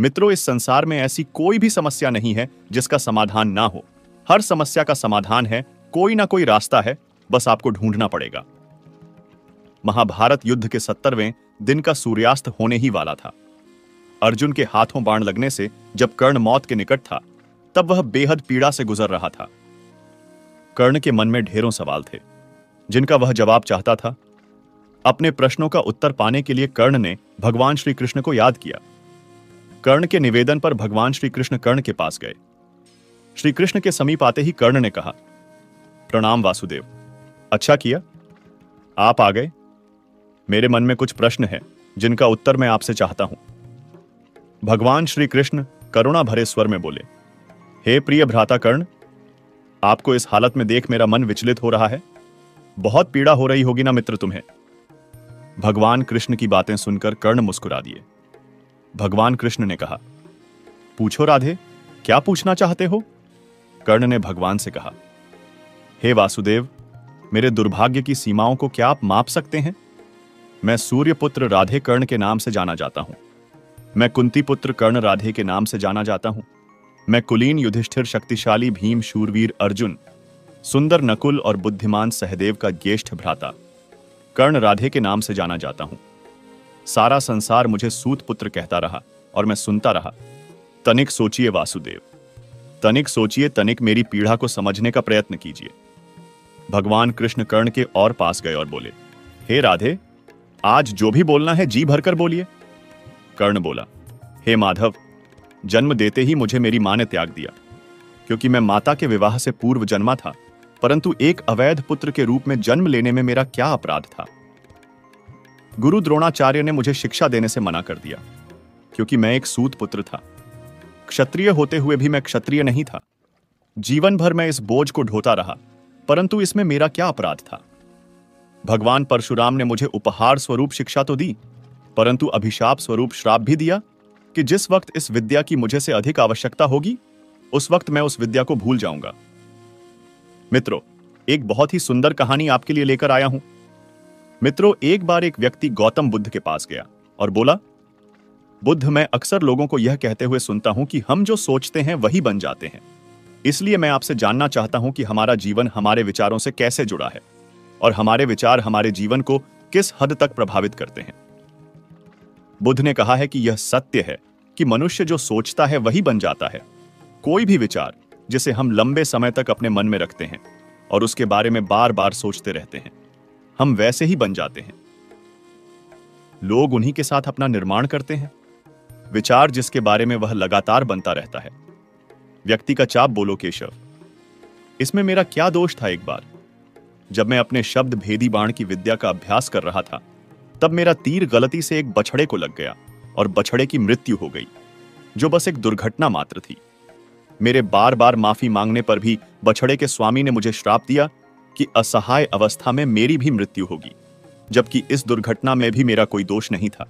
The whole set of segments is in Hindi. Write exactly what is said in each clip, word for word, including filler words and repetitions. मित्रों, इस संसार में ऐसी कोई भी समस्या नहीं है जिसका समाधान ना हो। हर समस्या का समाधान है, कोई ना कोई रास्ता है, बस आपको ढूंढना पड़ेगा। महाभारत युद्ध के सत्तरवें दिन का सूर्यास्त होने ही वाला था। अर्जुन के हाथों बाण लगने से जब कर्ण मौत के निकट था, तब वह बेहद पीड़ा से गुजर रहा था। कर्ण के मन में ढेरों सवाल थे जिनका वह जवाब चाहता था। अपने प्रश्नों का उत्तर पाने के लिए कर्ण ने भगवान श्री कृष्ण को याद किया। कर्ण के निवेदन पर भगवान श्री कृष्ण कर्ण के पास गए। श्री कृष्ण के समीप आते ही कर्ण ने कहा, प्रणाम वासुदेव, अच्छा किया आप आ गए। मेरे मन में कुछ प्रश्न है जिनका उत्तर मैं आपसे चाहता हूं। भगवान श्री कृष्ण करुणा भरे स्वर में बोले, हे प्रिय भ्राता कर्ण, आपको इस हालत में देख मेरा मन विचलित हो रहा है। बहुत पीड़ा हो रही होगी ना मित्र तुम्हें। भगवान कृष्ण की बातें सुनकर कर्ण मुस्कुरा दिए। भगवान कृष्ण ने कहा, पूछो राधे, क्या पूछना चाहते हो। कर्ण ने भगवान से कहा, हे वासुदेव, मेरे दुर्भाग्य की सीमाओं को क्या आप माप सकते हैं। मैं सूर्यपुत्र राधे कर्ण के नाम से जाना जाता हूं। मैं कुंती पुत्र कर्ण राधे के नाम से जाना जाता हूं। मैं कुलीन युधिष्ठिर, शक्तिशाली भीम, शूरवीर अर्जुन, सुंदर नकुल और बुद्धिमान सहदेव का ज्येष्ठ भ्राता कर्ण राधे के नाम से जाना जाता हूं। सारा संसार मुझे सूत पुत्र कहता रहा और मैं सुनता रहा। तनिक सोचिए वासुदेव, तनिक सोचिए, तनिक मेरी पीड़ा को समझने का प्रयत्न कीजिए। भगवान कृष्ण कर्ण के और पास गए और बोले, हे राधे, आज जो भी बोलना है जी भरकर बोलिए। कर्ण बोला, हे माधव, जन्म देते ही मुझे मेरी मां ने त्याग दिया, क्योंकि मैं माता के विवाह से पूर्व जन्मा था, परंतु एक अवैध पुत्र के रूप में जन्म लेने में मेरा क्या अपराध था। गुरु द्रोणाचार्य ने मुझे शिक्षा देने से मना कर दिया, क्योंकि मैं एक सूत पुत्र था। क्षत्रिय होते हुए भी मैं क्षत्रिय नहीं था। जीवन भर मैं इस बोझ को ढोता रहा, परंतु इसमें मेरा क्या अपराध था। भगवान परशुराम ने मुझे उपहार स्वरूप शिक्षा तो दी, परंतु अभिशाप स्वरूप श्राप भी दिया कि जिस वक्त इस विद्या की मुझे से अधिक आवश्यकता होगी, उस वक्त मैं उस विद्या को भूल जाऊंगा। मित्रों, एक बहुत ही सुंदर कहानी आपके लिए लेकर आया हूं। मित्रों, एक बार एक व्यक्ति गौतम बुद्ध के पास गया और बोला, बुद्ध, मैं अक्सर लोगों को यह कहते हुए सुनता हूं कि हम जो सोचते हैं वही बन जाते हैं। इसलिए मैं आपसे जानना चाहता हूं कि हमारा जीवन हमारे विचारों से कैसे जुड़ा है और हमारे विचार हमारे जीवन को किस हद तक प्रभावित करते हैं। बुद्ध ने कहा है कि यह सत्य है कि मनुष्य जो सोचता है वही बन जाता है। कोई भी विचार जिसे हम लंबे समय तक अपने मन में रखते हैं और उसके बारे में बार बार सोचते रहते हैं, हम वैसे ही बन जाते हैं। लोग उन्हीं के साथ अपना निर्माण करते हैं। विचार जिसके बारे में वह लगातार बनता रहता है। व्यक्ति का चाप बोलो केशव, इसमें मेरा क्या दोष था। एक बार जब मैं अपने शब्द भेदी बाण की विद्या का अभ्यास कर रहा था, तब मेरा तीर गलती से एक बछड़े को लग गया और बछड़े की मृत्यु हो गई, जो बस एक दुर्घटना मात्र थी। मेरे बार बार माफी मांगने पर भी बछड़े के स्वामी ने मुझे श्राप दिया कि असहाय अवस्था में मेरी भी मृत्यु होगी, जबकि इस दुर्घटना में भी मेरा कोई दोष नहीं था,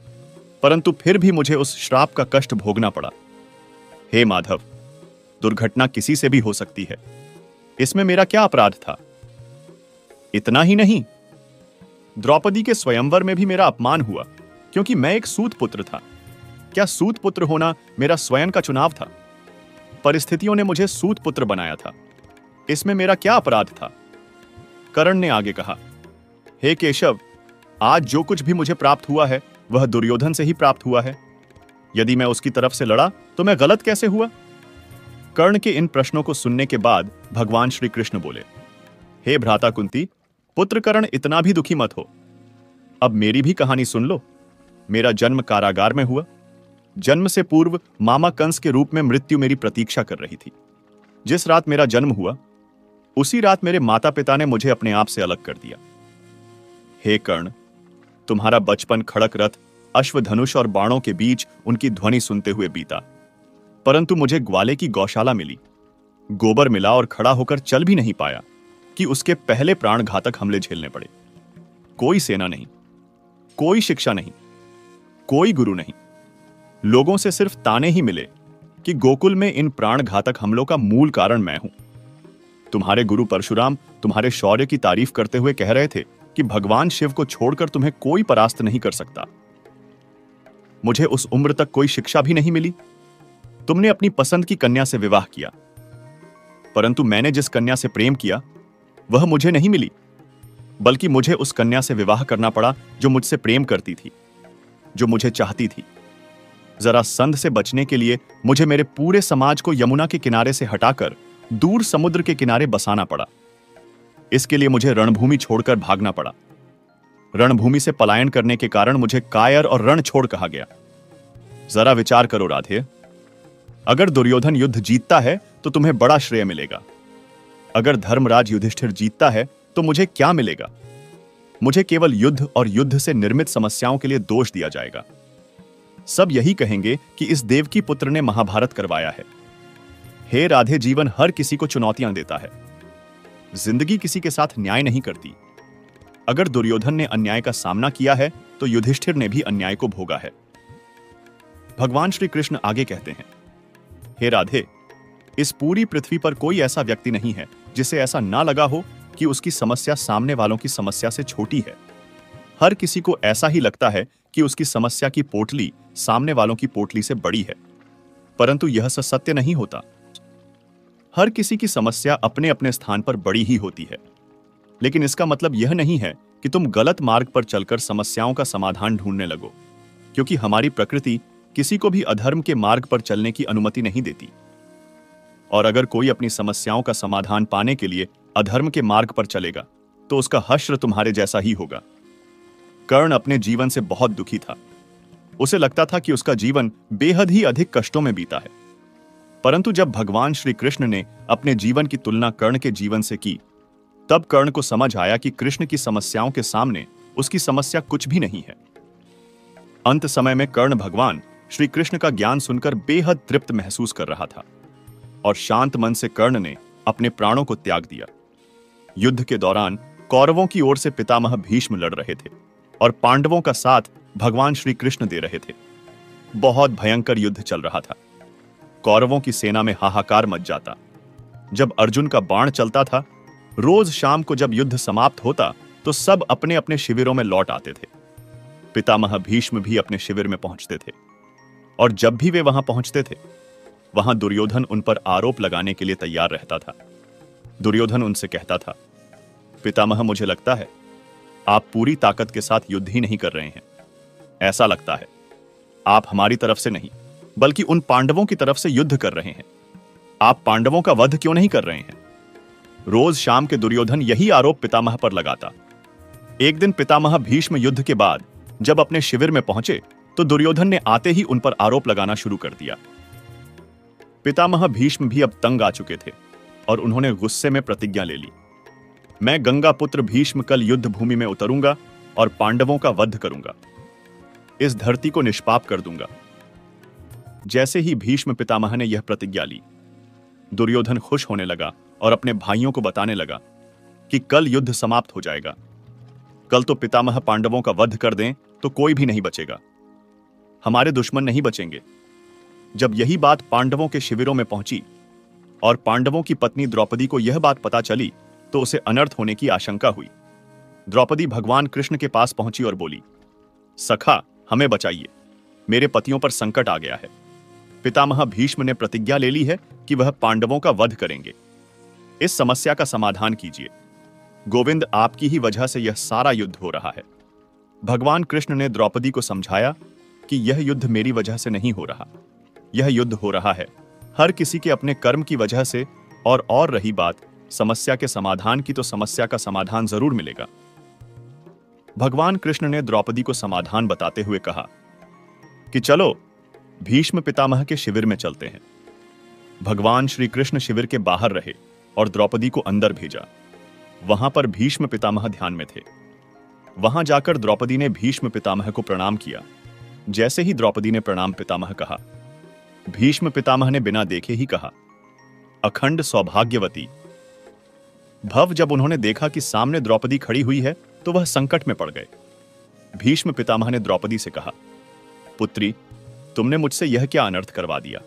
परंतु फिर भी मुझे उस श्राप का कष्ट भोगना पड़ा। हे माधव, दुर्घटना किसी से भी हो सकती है, इसमें मेरा क्या अपराध था। इतना ही नहीं, द्रौपदी के स्वयंवर में भी मेरा अपमान हुआ, क्योंकि मैं एक सूत पुत्र था। क्या सूत पुत्र होना मेरा स्वयं का चुनाव था। परिस्थितियों ने मुझे सूत पुत्र बनाया था, इसमें मेरा क्या अपराध था। कर्ण ने आगे कहा, हे केशव, आज जो कुछ भी मुझे प्राप्त हुआ है वह दुर्योधन से ही प्राप्त हुआ है। यदि मैं उसकी तरफ से लड़ा तो मैं गलत कैसे हुआ। कर्ण के इन प्रश्नों को सुनने के बाद भगवान श्री कृष्ण बोले, हे भ्राता कुंती, पुत्र कर्ण, इतना भी दुखी मत हो। अब मेरी भी कहानी सुन लो। मेरा जन्म कारागार में हुआ। जन्म से पूर्व मामा कंस के रूप में मृत्यु मेरी प्रतीक्षा कर रही थी। जिस रात मेरा जन्म हुआ, उसी रात मेरे माता पिता ने मुझे अपने आप से अलग कर दिया। हे कर्ण, तुम्हारा बचपन खड़क रथ, अश्वधनुष और बाणों के बीच उनकी ध्वनि सुनते हुए बीता, परंतु मुझे ग्वाले की गौशाला मिली, गोबर मिला और खड़ा होकर चल भी नहीं पाया कि उसके पहले प्राणघातक हमले झेलने पड़े। कोई सेना नहीं, कोई शिक्षा नहीं, कोई गुरु नहीं। लोगों से सिर्फ ताने ही मिले कि गोकुल में इन प्राणघातक हमलों का मूल कारण मैं हूं। तुम्हारे गुरु परशुराम तुम्हारे शौर्य की तारीफ करते हुए कह रहे थे कि भगवान शिव को छोड़कर तुम्हें कोई परास्त नहीं कर सकता। मुझे उस उम्र तक कोई शिक्षा भी नहीं मिली तुमने अपनी पसंद की कन्या से विवाह किया, परंतु मैंने जिस कन्या से प्रेम किया वह मुझे नहीं मिली, बल्कि मुझे उस कन्या से विवाह करना पड़ा जो मुझसे प्रेम करती थी, जो मुझे चाहती थी। जरा संध से बचने के लिए मुझे मेरे पूरे समाज को यमुना के किनारे से हटाकर दूर समुद्र के किनारे बसाना पड़ा। इसके लिए मुझे रणभूमि छोड़कर भागना पड़ा। रणभूमि से पलायन करने के कारण मुझे कायर और रण छोड़ कहा गया। जरा विचार करो राधे, अगर दुर्योधन युद्ध जीतता है तो तुम्हें बड़ा श्रेय मिलेगा, अगर धर्मराज युधिष्ठिर जीतता है तो मुझे क्या मिलेगा? मुझे केवल युद्ध और युद्ध से निर्मित समस्याओं के लिए दोष दिया जाएगा। सब यही कहेंगे कि इस देवकी पुत्र ने महाभारत करवाया है। हे राधे, जीवन हर किसी को चुनौतियां देता है। जिंदगी किसी के साथ न्याय नहीं करती। अगर दुर्योधन ने अन्याय का सामना किया है तो युधिष्ठिर ने भी अन्याय को भोगा है। भगवान श्री कृष्ण आगे कहते हैं, हे राधे, इस पूरी पृथ्वी पर कोई ऐसा व्यक्ति नहीं है जिसे ऐसा ना लगा हो कि उसकी समस्या सामने वालों की समस्या से छोटी है। हर किसी को ऐसा ही लगता है कि उसकी समस्या की पोटली सामने वालों की पोटली से बड़ी है, परंतु यह सत्य नहीं होता। हर किसी की समस्या अपने अपने स्थान पर बड़ी ही होती है, लेकिन इसका मतलब यह नहीं है कि तुम गलत मार्ग पर चलकर समस्याओं का समाधान ढूंढने लगो, क्योंकि हमारी प्रकृति किसी को भी अधर्म के मार्ग पर चलने की अनुमति नहीं देती। और अगर कोई अपनी समस्याओं का समाधान पाने के लिए अधर्म के मार्ग पर चलेगा तो उसका हश्र तुम्हारे जैसा ही होगा। कर्ण अपने जीवन से बहुत दुखी था। उसे लगता था कि उसका जीवन बेहद ही अधिक कष्टों में बीता है, परंतु जब भगवान श्री कृष्ण ने अपने जीवन की तुलना कर्ण के जीवन से की, तब कर्ण को समझ आया कि कृष्ण की समस्याओं के सामने उसकी समस्या कुछ भी नहीं है। अंत समय में कर्ण भगवान श्री कृष्ण का ज्ञान सुनकर बेहद तृप्त महसूस कर रहा था और शांत मन से कर्ण ने अपने प्राणों को त्याग दिया। युद्ध के दौरान कौरवों की ओर से पितामह भीष्म लड़ रहे थे और पांडवों का साथ भगवान श्री कृष्ण दे रहे थे। बहुत भयंकर युद्ध चल रहा था। कौरवों की सेना में हाहाकार मच जाता। जब अर्जुन का बाण चलता था, रोज शाम को जब युद्ध समाप्त होता तो सब अपने अपने शिविरों में लौट आते थे। पितामह भीष्म भी अपने शिविर में पहुंचते थे और जब भी वे वहां पहुंचते थे, वहां दुर्योधन उन पर आरोप लगाने के लिए तैयार रहता था। दुर्योधन उनसे कहता था, पितामह, मुझे लगता है आप पूरी ताकत के साथ युद्ध ही नहीं कर रहे हैं। ऐसा लगता है आप हमारी तरफ से नहीं, बल्कि उन पांडवों की तरफ से युद्ध कर रहे हैं। आप पांडवों का वध क्यों नहीं कर रहे हैं? रोज शाम के दुर्योधन यही आरोप पितामह पर लगाता। एक दिन पितामह भीष्म युद्ध के बाद जब अपने शिविर में पहुंचे तो दुर्योधन ने आते ही उन पर आरोप लगाना शुरू कर दिया। पितामह भीष्म भी अब तंग आ चुके थे और उन्होंने गुस्से में प्रतिज्ञा ले ली, मैं गंगा पुत्र भीष्म कल युद्ध भूमि में उतरूंगा और पांडवों का वध करूंगा, इस धरती को निष्पाप कर दूंगा। जैसे ही भीष्म पितामह ने यह प्रतिज्ञा ली, दुर्योधन खुश होने लगा और अपने भाइयों को बताने लगा कि कल युद्ध समाप्त हो जाएगा। कल तो पितामह पांडवों का वध कर दें तो कोई भी नहीं बचेगा, हमारे दुश्मन नहीं बचेंगे। जब यही बात पांडवों के शिविरों में पहुंची और पांडवों की पत्नी द्रौपदी को यह बात पता चली तो उसे अनर्थ होने की आशंका हुई। द्रौपदी भगवान कृष्ण के पास पहुंची और बोली, सखा, हमें बचाइए, मेरे पतियों पर संकट आ गया है। पितामह भीष्म ने प्रतिज्ञा ले ली है कि वह पांडवों का वध करेंगे। इस समस्या का समाधान कीजिए। गोविंद, आपकी ही वजह से यह सारा युद्ध हो रहा है। भगवान कृष्ण ने द्रौपदी को समझाया कि यह युद्ध मेरी वजह से नहीं हो रहा, यह युद्ध हो रहा है हर किसी के अपने कर्म की वजह से। और और रही बात समस्या के समाधान की, तो समस्या का समाधान जरूर मिलेगा। भगवान कृष्ण ने द्रौपदी को समाधान बताते हुए कहा कि चलो भीष्म पितामह के शिविर में चलते हैं। भगवान श्री कृष्ण शिविर के बाहर रहे और द्रौपदी को अंदर भेजा। वहां पर भीष्म पितामह ध्यान में थे। वहां जाकर द्रौपदी ने भीष्म पितामह को प्रणाम किया। जैसे ही द्रौपदी ने प्रणाम पितामह कहा, भीष्म पितामह ने बिना देखे ही कहा, अखंड सौभाग्यवती भव। जब उन्होंने देखा कि सामने द्रौपदी खड़ी हुई है तो वह संकट में पड़ गए। भीष्म पितामह ने द्रौपदी से कहा, पुत्री, तुमने मुझसे यह क्या अनर्थ करवा दिया?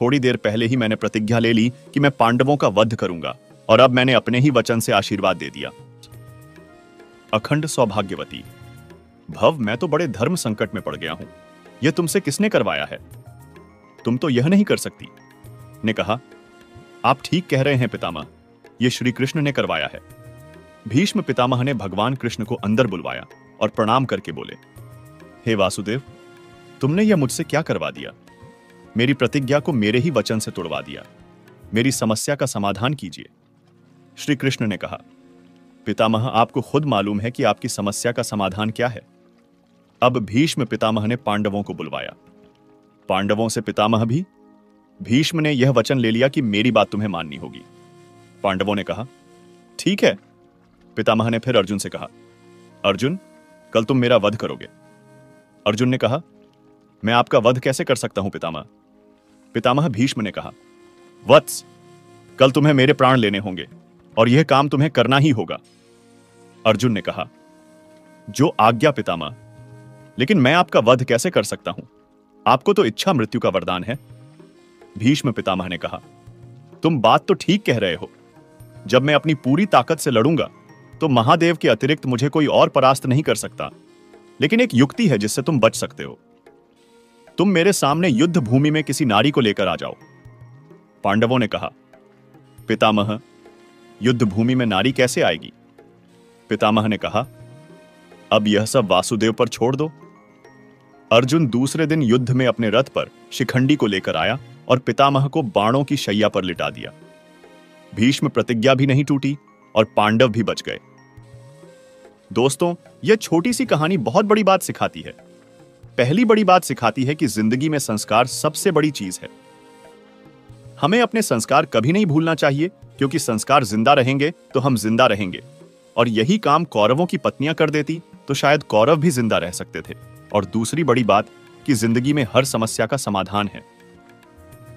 थोड़ी देर पहले ही मैंने प्रतिज्ञा ले ली कि मैं पांडवों का वध करूंगा और अब मैंने अपने ही वचन से आशीर्वाद दे दिया। अखंड सौभाग्यवती भव, मैं तो बड़े धर्म संकट में पड़ गया हूं। यह तुमसे किसने करवाया है? तुम तो यह नहीं कर सकती, ने कहा, आप ठीक कह रहे हैं पितामह, यह श्री कृष्ण ने करवाया है। भीष्म पितामह ने भगवान कृष्ण को अंदर बुलवाया और प्रणाम करके बोले, हे वासुदेव, तुमने यह मुझसे क्या करवा दिया? मेरी प्रतिज्ञा को मेरे ही वचन से तोड़वा दिया। मेरी समस्या का समाधान कीजिए। श्री कृष्ण ने कहा, पितामह, आपको खुद मालूम है कि आपकी समस्या का समाधान क्या है। अब भीष्म पितामह ने पांडवों को बुलवाया। पांडवों से पितामह भी, भीष्म ने यह वचन ले लिया कि मेरी बात तुम्हें माननी होगी। पांडवों ने कहा, ठीक है। पितामह ने फिर अर्जुन से कहा, अर्जुन, कल तुम मेरा वध करोगे। अर्जुन ने कहा, मैं आपका वध कैसे कर सकता हूं पितामह? पितामह भीष्म ने कहा, वत्स, कल तुम्हें मेरे प्राण लेने होंगे और यह काम तुम्हें करना ही होगा। अर्जुन ने कहा, जो आज्ञा पितामह, लेकिन मैं आपका वध कैसे कर सकता हूं? आपको तो इच्छा मृत्यु का वरदान है। भीष्म पितामह ने कहा, तुम बात तो ठीक कह रहे हो। जब मैं अपनी पूरी ताकत से लड़ूंगा तो महादेव के अतिरिक्त मुझे कोई और परास्त नहीं कर सकता, लेकिन एक युक्ति है जिससे तुम बच सकते हो। तुम मेरे सामने युद्ध भूमि में किसी नारी को लेकर आ जाओ। पांडवों ने कहा, पितामह, युद्ध भूमि में नारी कैसे आएगी? पितामह ने कहा, अब यह सब वासुदेव पर छोड़ दो। अर्जुन दूसरे दिन युद्ध में अपने रथ पर शिखंडी को लेकर आया और पितामह को बाणों की शैया पर लिटा दिया। भीष्म प्रतिज्ञा भी नहीं टूटी और पांडव भी बच गए। दोस्तों, यह छोटी सी कहानी बहुत बड़ी बात सिखाती है। पहली बड़ी बात सिखाती है कि जिंदगी में संस्कार सबसे बड़ी चीज है। हमें अपने संस्कार कभी नहीं भूलना चाहिए, क्योंकि संस्कार जिंदा रहेंगे तो हम जिंदा रहेंगे। और यही काम कौरवों की पत्नियां कर देती तो शायद कौरव भी जिंदा रह सकते थे। और दूसरी बड़ी बात कि जिंदगी में हर समस्या का समाधान है।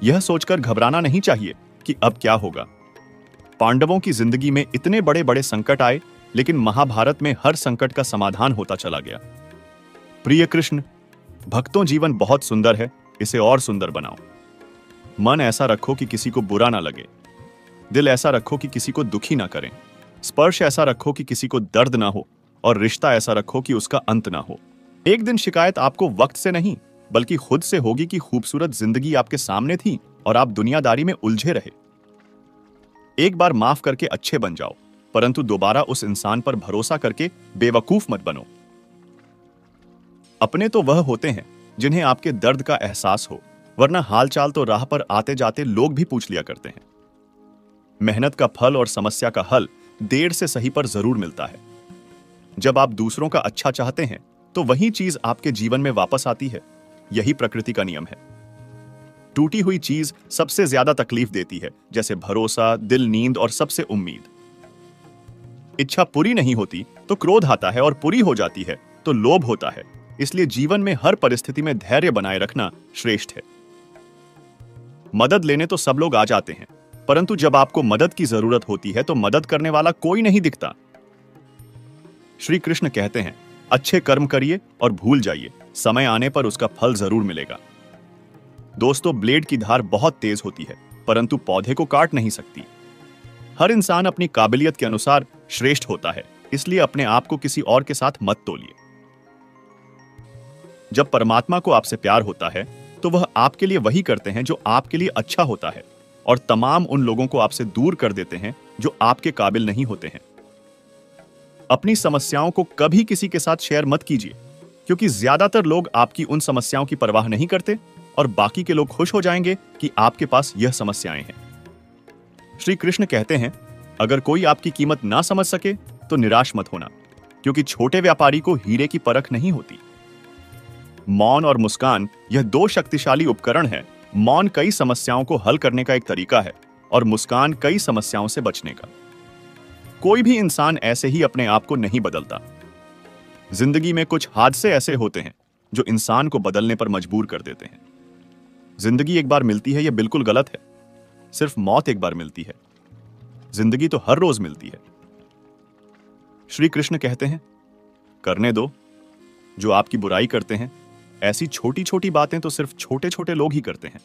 यह सोचकर घबराना नहीं चाहिए कि अब क्या होगा। पांडवों की जिंदगी में इतने बड़े बड़े संकट आए, लेकिन महाभारत में हर संकट का समाधान होता चला गया। प्रिय कृष्ण भक्तों, जीवन बहुत सुंदर है, इसे और सुंदर बनाओ। मन ऐसा रखो कि किसी को बुरा ना लगे। दिल ऐसा रखो कि किसी को दुखी ना करें। स्पर्श ऐसा रखो कि किसी को दर्द ना हो। और रिश्ता ऐसा रखो कि उसका अंत ना हो। एक दिन शिकायत आपको वक्त से नहीं बल्कि खुद से होगी कि खूबसूरत जिंदगी आपके सामने थी और आप दुनियादारी में उलझे रहे। एक बार माफ करके अच्छे बन जाओ, परंतु दोबारा उस इंसान पर भरोसा करके बेवकूफ मत बनो। अपने तो वह होते हैं जिन्हें आपके दर्द का एहसास हो, वरना हालचाल तो राह पर आते जाते लोग भी पूछ लिया करते हैं। मेहनत का फल और समस्या का हल देर से सही पर जरूर मिलता है। जब आप दूसरों का अच्छा चाहते हैं तो वही चीज आपके जीवन में वापस आती है। यही प्रकृति का नियम है। टूटी हुई चीज सबसे ज्यादा तकलीफ देती है, जैसे भरोसा, दिल, नींद और सबसे उम्मीद। इच्छा पूरी नहीं होती तो क्रोध आता है और पूरी हो जाती है तो लोभ होता है। इसलिए जीवन में हर परिस्थिति में धैर्य बनाए रखना श्रेष्ठ है। मदद लेने तो सब लोग आ जाते हैं, परंतु जब आपको मदद की जरूरत होती है तो मदद करने वाला कोई नहीं दिखता। श्री कृष्ण कहते हैं, अच्छे कर्म करिए और भूल जाइए, समय आने पर उसका फल जरूर मिलेगा। दोस्तों, ब्लेड की धार बहुत तेज होती है, परंतु पौधे को काट नहीं सकती। हर इंसान अपनी काबिलियत के अनुसार श्रेष्ठ होता है, इसलिए अपने आप को किसी और के साथ मत तोलिए। जब परमात्मा को आपसे प्यार होता है तो वह आपके लिए वही करते हैं जो आपके लिए अच्छा होता है, और तमाम उन लोगों को आपसे दूर कर देते हैं जो आपके काबिल नहीं होते हैं। अपनी समस्याओं को कभी किसी के साथ शेयर मत कीजिए, क्योंकि ज्यादातर लोग आपकी उन समस्याओं की परवाह नहीं करते और बाकी के लोग खुश हो जाएंगे कि आपके पास यह समस्याएं हैं। श्री कृष्ण कहते हैं, अगर कोई आपकी कीमत ना समझ सके तो निराश मत होना, क्योंकि छोटे व्यापारी को हीरे की परख नहीं होती। मौन और मुस्कान यह दो शक्तिशाली उपकरण हैं। मौन कई समस्याओं को हल करने का एक तरीका है और मुस्कान कई समस्याओं से बचने का। कोई भी इंसान ऐसे ही अपने आप को नहीं बदलता। जिंदगी में कुछ हादसे ऐसे होते हैं जो इंसान को बदलने पर मजबूर कर देते हैं। जिंदगी एक बार मिलती है, यह बिल्कुल गलत है। सिर्फ मौत एक बार मिलती है, जिंदगी तो हर रोज मिलती है। श्री कृष्ण कहते हैं, करने दो। जो आपकी बुराई करते हैं, ऐसी छोटी छोटी बातें तो सिर्फ छोटे छोटे लोग ही करते हैं।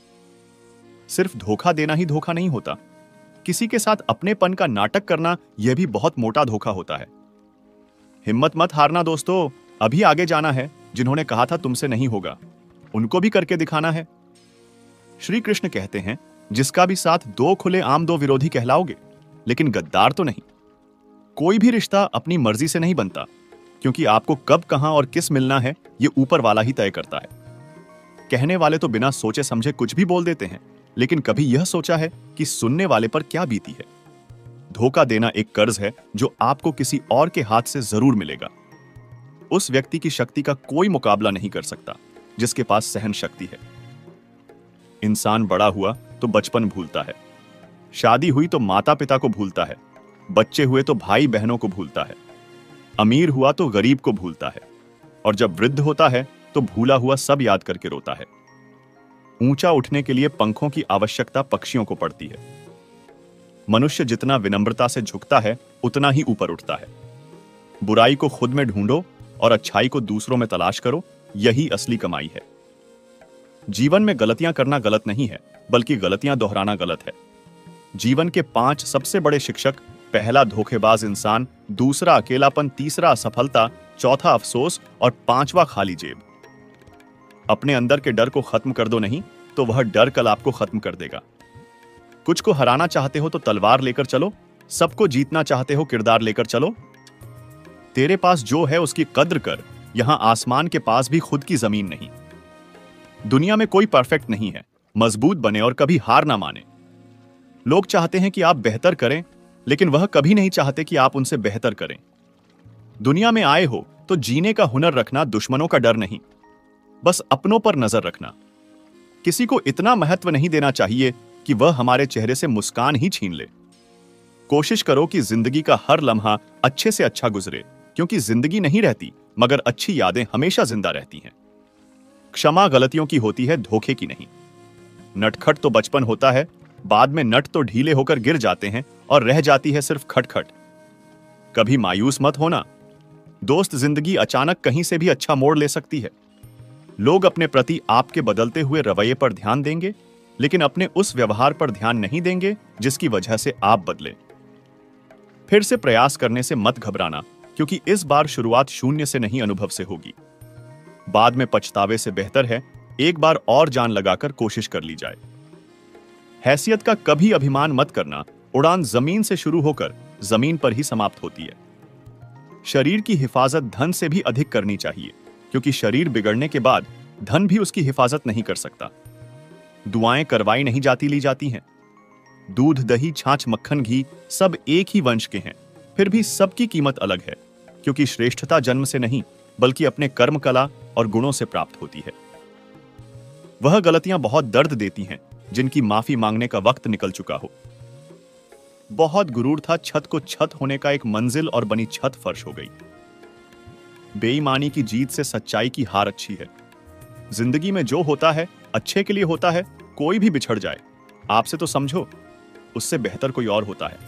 सिर्फ धोखा देना ही धोखा नहीं होता। किसी के साथ अपनेपन का नाटक करना यह भी बहुत मोटा धोखा होता है। हिम्मत मत हारना दोस्तों, अभी आगे जाना है। जिन्होंने कहा था तुमसे नहीं होगा, उनको भी करके दिखाना है। श्री कृष्ण कहते हैं, जिसका भी साथ दो खुले आम दो विरोधी कहलाओगे, लेकिन गद्दार तो नहीं। कोई भी रिश्ता अपनी मर्जी से नहीं बनता, क्योंकि आपको कब, कहां और किस मिलना है ये ऊपर वाला ही तय करता है। कहने वाले तो बिना सोचे समझे कुछ भी बोल देते हैं, लेकिन कभी यह सोचा है कि सुनने वाले पर क्या बीती है। धोखा देना एक कर्ज है जो आपको किसी और के हाथ से जरूर मिलेगा। उस व्यक्ति की शक्ति का कोई मुकाबला नहीं कर सकता जिसके पास सहन शक्ति है। इंसान बड़ा हुआ तो बचपन भूलता है, शादी हुई तो माता पिता को भूलता है, बच्चे हुए तो भाई बहनों को भूलता है, अमीर हुआ तो गरीब को भूलता है, और जब वृद्ध होता है तो भूला हुआ सब याद करके रोता है। ऊंचा उठने के लिए पंखों की आवश्यकता पक्षियों को पड़ती है। मनुष्य जितना विनम्रता से झुकता है उतना ही ऊपर उठता है। बुराई को खुद में ढूंढो और अच्छाई को दूसरों में तलाश करो, यही असली कमाई है। जीवन में गलतियां करना गलत नहीं है, बल्कि गलतियां दोहराना गलत है। जीवन के पांच सबसे बड़े शिक्षक, पहला धोखेबाज इंसान, दूसरा अकेलापन, तीसरा असफलता, चौथा अफसोस और पांचवा खाली जेब। अपने अंदर के डर को खत्म कर दो, नहीं तो वह डर कल आपको खत्म कर देगा। कुछ को हराना चाहते हो तो तलवार लेकर चलो, सबको जीतना चाहते हो किरदार लेकर चलो। तेरे पास जो है उसकी कद्र कर, यहां आसमान के पास भी खुद की जमीन नहीं। दुनिया में कोई परफेक्ट नहीं है, मजबूत बने और कभी हार ना माने। लोग चाहते हैं कि आप बेहतर करें, लेकिन वह कभी नहीं चाहते कि आप उनसे बेहतर करें। दुनिया में आए हो तो जीने का हुनर रखना, दुश्मनों का डर नहीं, बस अपनों पर नजर रखना। किसी को इतना महत्व नहीं देना चाहिए कि वह हमारे चेहरे से मुस्कान ही छीन ले। कोशिश करो कि जिंदगी का हर लम्हा अच्छे से अच्छा गुजरे, क्योंकि जिंदगी नहीं रहती, मगर अच्छी यादें हमेशा जिंदा रहती हैं। क्षमा गलतियों की होती है, धोखे की नहीं। नटखट तो बचपन होता है, बाद में नट तो ढीले होकर गिर जाते हैं और रह जाती है सिर्फ खटखट। कभी मायूस मत होना। दोस्त, जिंदगी अचानक कहीं से भी अच्छा मोड़ ले सकती है। लोग अपने प्रति आपके बदलते हुए रवैये पर ध्यान देंगे, लेकिन अपने उस व्यवहार पर ध्यान नहीं देंगे जिसकी वजह से आप बदले। फिर से प्रयास करने से मत घबराना, क्योंकि इस बार शुरुआत शून्य से नहीं, अनुभव से होगी। बाद में पछतावे से बेहतर है एक बार और जान लगाकर कोशिश कर ली जाए। हैसियत का कभी अभिमान मत करना। उड़ान जमीन से शुरू होकर जमीन पर ही समाप्त होती है। शरीर की हिफाजत धन से भी अधिक करनी चाहिए, क्योंकि शरीर बिगड़ने के बाद धन भी उसकी हिफाजत नहीं कर सकता। दुआएं करवाई नहीं जाती, ली जाती हैं। दूध, दही, छाछ, मक्खन, घी सब एक ही वंश के हैं, फिर भी सबकी कीमत अलग है, क्योंकि श्रेष्ठता जन्म से नहीं, बल्कि अपने कर्म, कला और गुणों से प्राप्त होती है। वह गलतियां बहुत दर्द देती हैं जिनकी माफी मांगने का वक्त निकल चुका हो। बहुत गुरूर था, छत को छत होने का एक मंजिल और बनी छत फर्श हो गई। बेईमानी की जीत से सच्चाई की हार अच्छी है। जिंदगी में जो होता है अच्छे के लिए होता है। कोई भी बिछड़ जाए आपसे तो समझो उससे बेहतर कोई और होता है।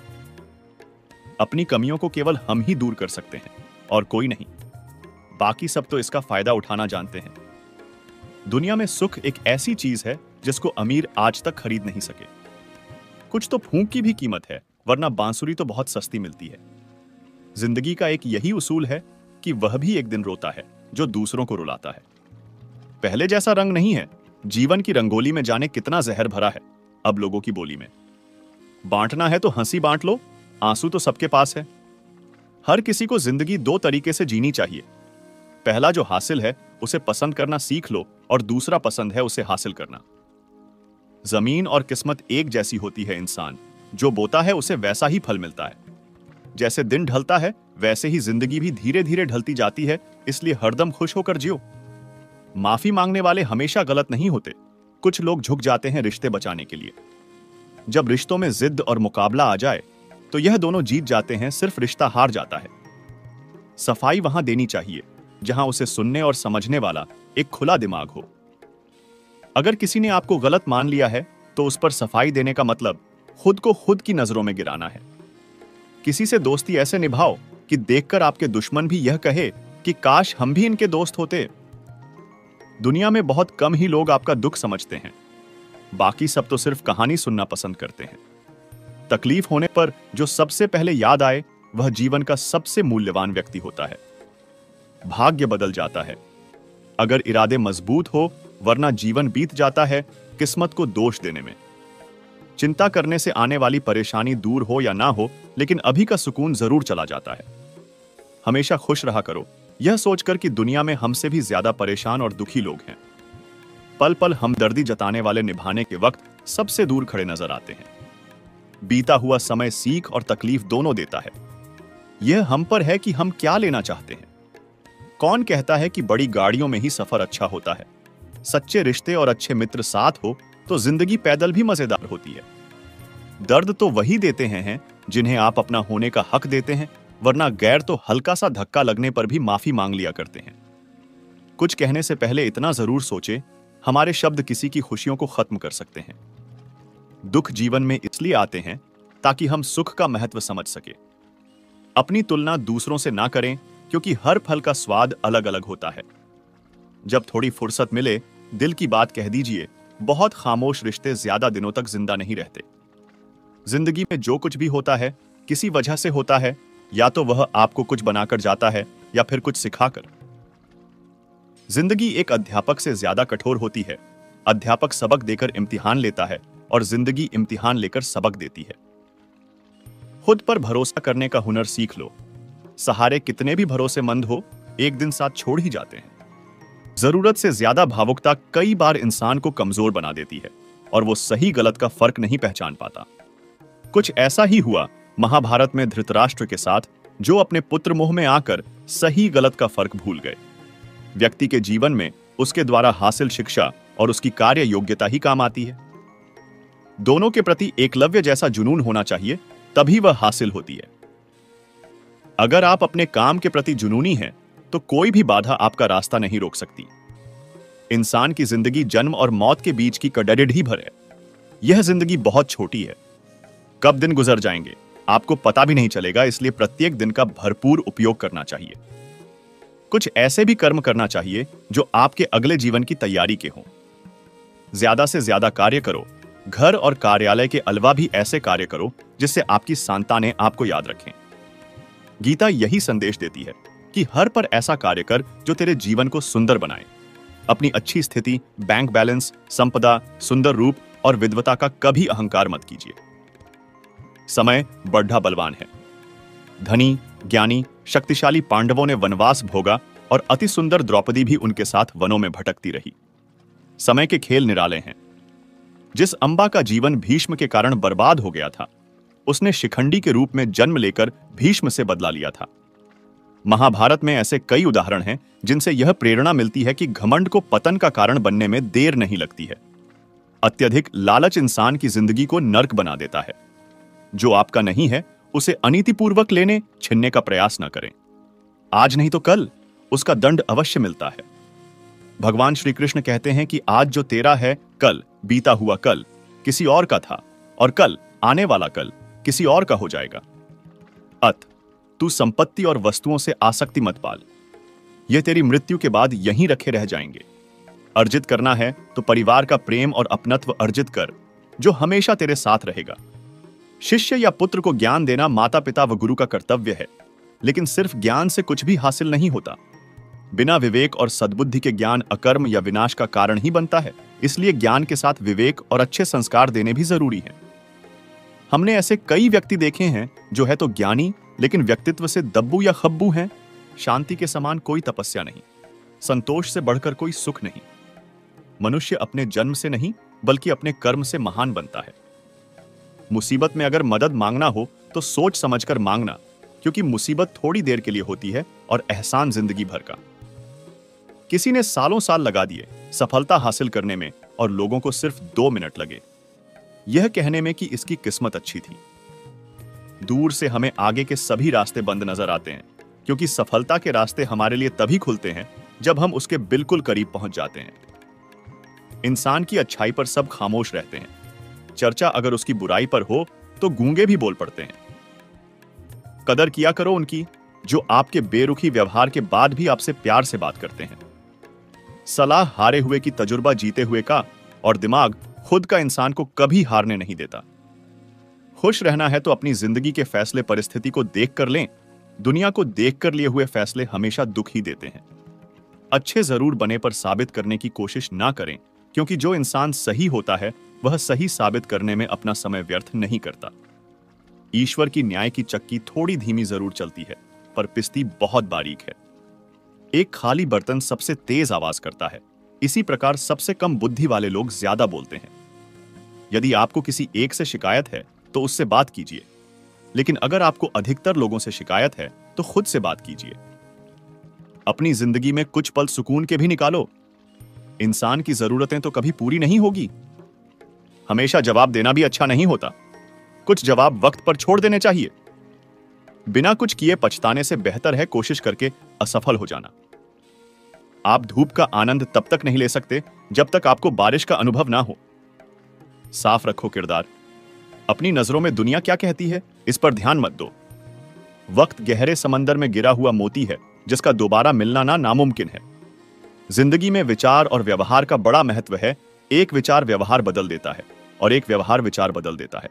अपनी कमियों को केवल हम ही दूर कर सकते हैं और कोई नहीं। बाकी सब तो इसका फायदा उठाना जानते हैं। दुनिया में सुख एक ऐसी चीज है जिसको अमीर आज तक खरीद नहीं सके। कुछ तो फूंक की भी कीमत है, वरना बांसुरी तो बहुत सस्ती मिलती है। जिंदगी का एक यही उसूल है कि वह भी एक दिन रोता है जो दूसरों को रुलाता है। पहले जैसा रंग नहीं है। जीवन की रंगोली में जाने कितना जहर भरा है अब लोगों की बोली में। बांटना है तो हंसी बांट लो, आंसू तो सबके पास है। हर किसी को जिंदगी दो तरीके से जीनी चाहिए। पहला, जो हासिल है उसे पसंद करना सीख लो, और दूसरा पसंद है उसे हासिल करना। जमीन और किस्मत एक जैसी होती है। इंसान जो बोता है उसे वैसा ही फल मिलता है। जैसे दिन ढलता है वैसे ही जिंदगी भी धीरे धीरे ढलती जाती है, इसलिए हरदम खुश होकर जियो। माफी मांगने वाले हमेशा गलत नहीं होते। कुछ लोग झुक जाते हैं रिश्ते बचाने के लिए। जब रिश्तों में जिद और मुकाबला आ जाए तो यह दोनों जीत जाते हैं, सिर्फ रिश्ता हार जाता है। सफाई वहां देनी चाहिए जहां उसे सुनने और समझने वाला एक खुला दिमाग हो। अगर किसी ने आपको गलत मान लिया है तो उस पर सफाई देने का मतलब खुद को खुद की नजरों में गिराना है। किसी से दोस्ती ऐसे निभाओ कि देखकर आपके दुश्मन भी यह कहे कि काश हम भी इनके दोस्त होते। दुनिया में बहुत कम ही लोग आपका दुख समझते हैं। बाकी सब तो सिर्फ कहानी सुनना पसंद करते हैं। तकलीफ होने पर जो सबसे पहले याद आए वह जीवन का सबसे मूल्यवान व्यक्ति होता है। भाग्य बदल जाता है अगर इरादे मजबूत हो, वरना जीवन बीत जाता है किस्मत को दोष देने में। चिंता करने से आने वाली परेशानी दूर हो या ना हो, लेकिन अभी का सुकून जरूर चला जाता है। हमेशा खुश रहा करो, यह सोचकर कि दुनिया में हमसे भी ज्यादा परेशान और दुखी लोग हैं। पल पल हमदर्दी जताने वाले निभाने के वक्त सबसे दूर खड़े नजर आते हैं। बीता हुआ समय सीख और तकलीफ दोनों देता है। यह हम पर है कि हम क्या लेना चाहते हैं। कौन कहता है कि बड़ी गाड़ियों में ही सफर अच्छा होता है। सच्चे रिश्ते और अच्छे मित्र साथ हो तो जिंदगी पैदल भी मजेदार होती है। दर्द तो वही देते हैं जिन्हें आप अपना होने का हक देते हैं, वरना गैर तो हल्का सा धक्का लगने पर भी माफी मांग लिया करते हैं। कुछ कहने से पहले इतना जरूर सोचे, हमारे शब्द किसी की खुशियों को खत्म कर सकते हैं। दुख जीवन में इसलिए आते हैं ताकि हम सुख का महत्व समझ सके। अपनी तुलना दूसरों से ना करें, क्योंकि हर फल का स्वाद अलग अलग होता है। जब थोड़ी फुर्सत मिले, दिल की बात कह दीजिए। बहुत खामोश रिश्ते ज्यादा दिनों तक जिंदा नहीं रहते। जिंदगी में जो कुछ भी होता है, किसी वजह से होता है, या तो वह आपको कुछ बनाकर जाता है या फिर कुछ सिखाकर। जिंदगी एक अध्यापक से ज्यादा कठोर होती है। अध्यापक सबक देकर इम्तिहान लेता है और जिंदगी इम्तिहान लेकर सबक देती है। खुद पर भरोसा करने का हुनर सीख लो। सहारे कितने भी भरोसेमंद हो, एक दिन साथ छोड़ ही जाते हैं। जरूरत से ज्यादा भावुकता कई बार इंसान को कमजोर बना देती है और वो सही गलत का फर्क नहीं पहचान पाता। कुछ ऐसा ही हुआ महाभारत में धृतराष्ट्र के साथ, जो अपने पुत्र मोह में आकर सही गलत का फर्क भूल गए। व्यक्ति के जीवन में उसके द्वारा हासिल शिक्षा और उसकी कार्य योग्यता ही काम आती है। दोनों के प्रति एकलव्य जैसा जुनून होना चाहिए, तभी वह हासिल होती है। अगर आप अपने काम के प्रति जुनूनी हैं, तो कोई भी बाधा आपका रास्ता नहीं रोक सकती। इंसान की जिंदगी जन्म और मौत के बीच की कड़डेड ही भर है। यह जिंदगी बहुत छोटी है। कब दिन गुजर जाएंगे आपको पता भी नहीं चलेगा, इसलिए प्रत्येक दिन का भरपूर उपयोग करना चाहिए। कुछ ऐसे भी कर्म करना चाहिए जो आपके अगले जीवन की तैयारी के हों। ज्यादा से ज्यादा कार्य करो। घर और कार्यालय के अलावा भी ऐसे कार्य करो जिससे आपकी संतानें आपको याद रखें। गीता यही संदेश देती है कि हर पर ऐसा कार्य कर जो तेरे जीवन को सुंदर बनाए। अपनी अच्छी स्थिति, बैंक बैलेंस, संपदा, सुंदर रूप और विद्वता का कभी अहंकार मत कीजिए। समय बड़ा बलवान है। धनी, ज्ञानी, शक्तिशाली पांडवों ने वनवास भोगा और अति सुंदर द्रौपदी भी उनके साथ वनों में भटकती रही। समय के खेल निराले हैं। जिस अंबा का जीवन भीष्म के कारण बर्बाद हो गया था, उसने शिखंडी के रूप में जन्म लेकर भीष्म से बदला लिया था। महाभारत में ऐसे कई उदाहरण हैं जिनसे यह प्रेरणा मिलती है कि घमंड को पतन का कारण बनने में देर नहीं लगती है। अत्यधिक लालच इंसान की जिंदगी को नर्क बना देता है। जो आपका नहीं है उसे अनीतिपूर्वक लेने, छीनने का प्रयास न करें। आज नहीं तो कल उसका दंड अवश्य मिलता है। भगवान श्री कृष्ण कहते हैं कि आज जो तेरा है, कल, बीता हुआ कल, किसी और का था और कल, आने वाला कल, किसी और का हो जाएगा। अत तू संपत्ति और वस्तुओं से आसक्ति मत पाल, यह तेरी मृत्यु के बाद यहीं रखे रह जाएंगे। अर्जित करना है तो परिवार का प्रेम और अपनत्व अर्जित कर, जो हमेशा तेरे साथ रहेगा। शिष्य या पुत्र को ज्ञान देना माता पिता व गुरु का कर्तव्य है, लेकिन सिर्फ ज्ञान से कुछ भी हासिल नहीं होता। बिना विवेक और सद्बुद्धि के ज्ञान अकर्म या विनाश का कारण ही बनता है। इसलिए ज्ञान के साथ विवेक और अच्छे संस्कार देने भी जरूरी हैं। हमने ऐसे कई व्यक्ति देखे हैं जो है तो ज्ञानी, लेकिन व्यक्तित्व से दब्बू या खब्बू हैं। शांति के समान कोई तपस्या नहीं, संतोष से बढ़कर कोई सुख नहीं। मनुष्य अपने जन्म से नहीं बल्कि अपने कर्म से महान बनता है। मुसीबत में अगर मदद मांगना हो तो सोच समझकर मांगना, क्योंकि मुसीबत थोड़ी देर के लिए होती है और एहसान जिंदगी भर का। किसी ने सालों साल लगा दिए सफलता हासिल करने में और लोगों को सिर्फ दो मिनट लगे यह कहने में कि इसकी किस्मत अच्छी थी। दूर से हमें आगे के सभी रास्ते बंद नजर आते हैं, क्योंकि सफलता के रास्ते हमारे लिए तभी खुलते हैं जब हम उसके बिल्कुल करीब पहुंच जाते हैं। इंसान की अच्छाई पर सब खामोश रहते हैं। चर्चा अगर उसकी बुराई पर हो तो गूंगे भी बोल पड़ते हैं। कदर किया करो उनकी, जो आपके बेरुखी व्यवहार के बाद भी आपसे प्यार से बात करते हैं। सलाह हारे हुए की, तजुर्बा जीते हुए का, और दिमाग खुद का इंसान को कभी हारने नहीं देता। खुश रहना है तो अपनी जिंदगी के फैसले परिस्थिति को देख कर लें। दुनिया को देख कर लिए हुए फैसले हमेशा दुख ही देते हैं। अच्छे जरूर बने पर साबित करने की कोशिश ना करें, क्योंकि जो इंसान सही होता है वह सही साबित करने में अपना समय व्यर्थ नहीं करता। ईश्वर की न्याय की चक्की थोड़ी धीमी जरूर चलती है, पर पिस्ती बहुत बारीक है। एक खाली बर्तन सबसे तेज आवाज करता है। इसी प्रकार सबसे कम बुद्धि वाले लोग ज्यादा बोलते हैं। यदि आपको किसी एक से शिकायत है तो उससे बात कीजिए, लेकिन अगर आपको अधिकतर लोगों से शिकायत है तो खुद से बात कीजिए। अपनी जिंदगी में कुछ पल सुकून के भी निकालो। इंसान की जरूरतें तो कभी पूरी नहीं होगी। हमेशा जवाब देना भी अच्छा नहीं होता। कुछ जवाब वक्त पर छोड़ देने चाहिए। बिना कुछ किए पछताने से बेहतर है कोशिश करके असफल हो जाना। आप धूप का आनंद तब तक नहीं ले सकते जब तक आपको बारिश का अनुभव ना हो। साफ रखो किरदार। अपनी नजरों में दुनिया क्या कहती है इस पर ध्यान मत दो। वक्त गहरे समंदर में गिरा हुआ मोती है जिसका दोबारा मिलना ना नामुमकिन है। जिंदगी में विचार और व्यवहार का बड़ा महत्व है। एक विचार व्यवहार बदल देता है और एक व्यवहार विचार बदल देता है।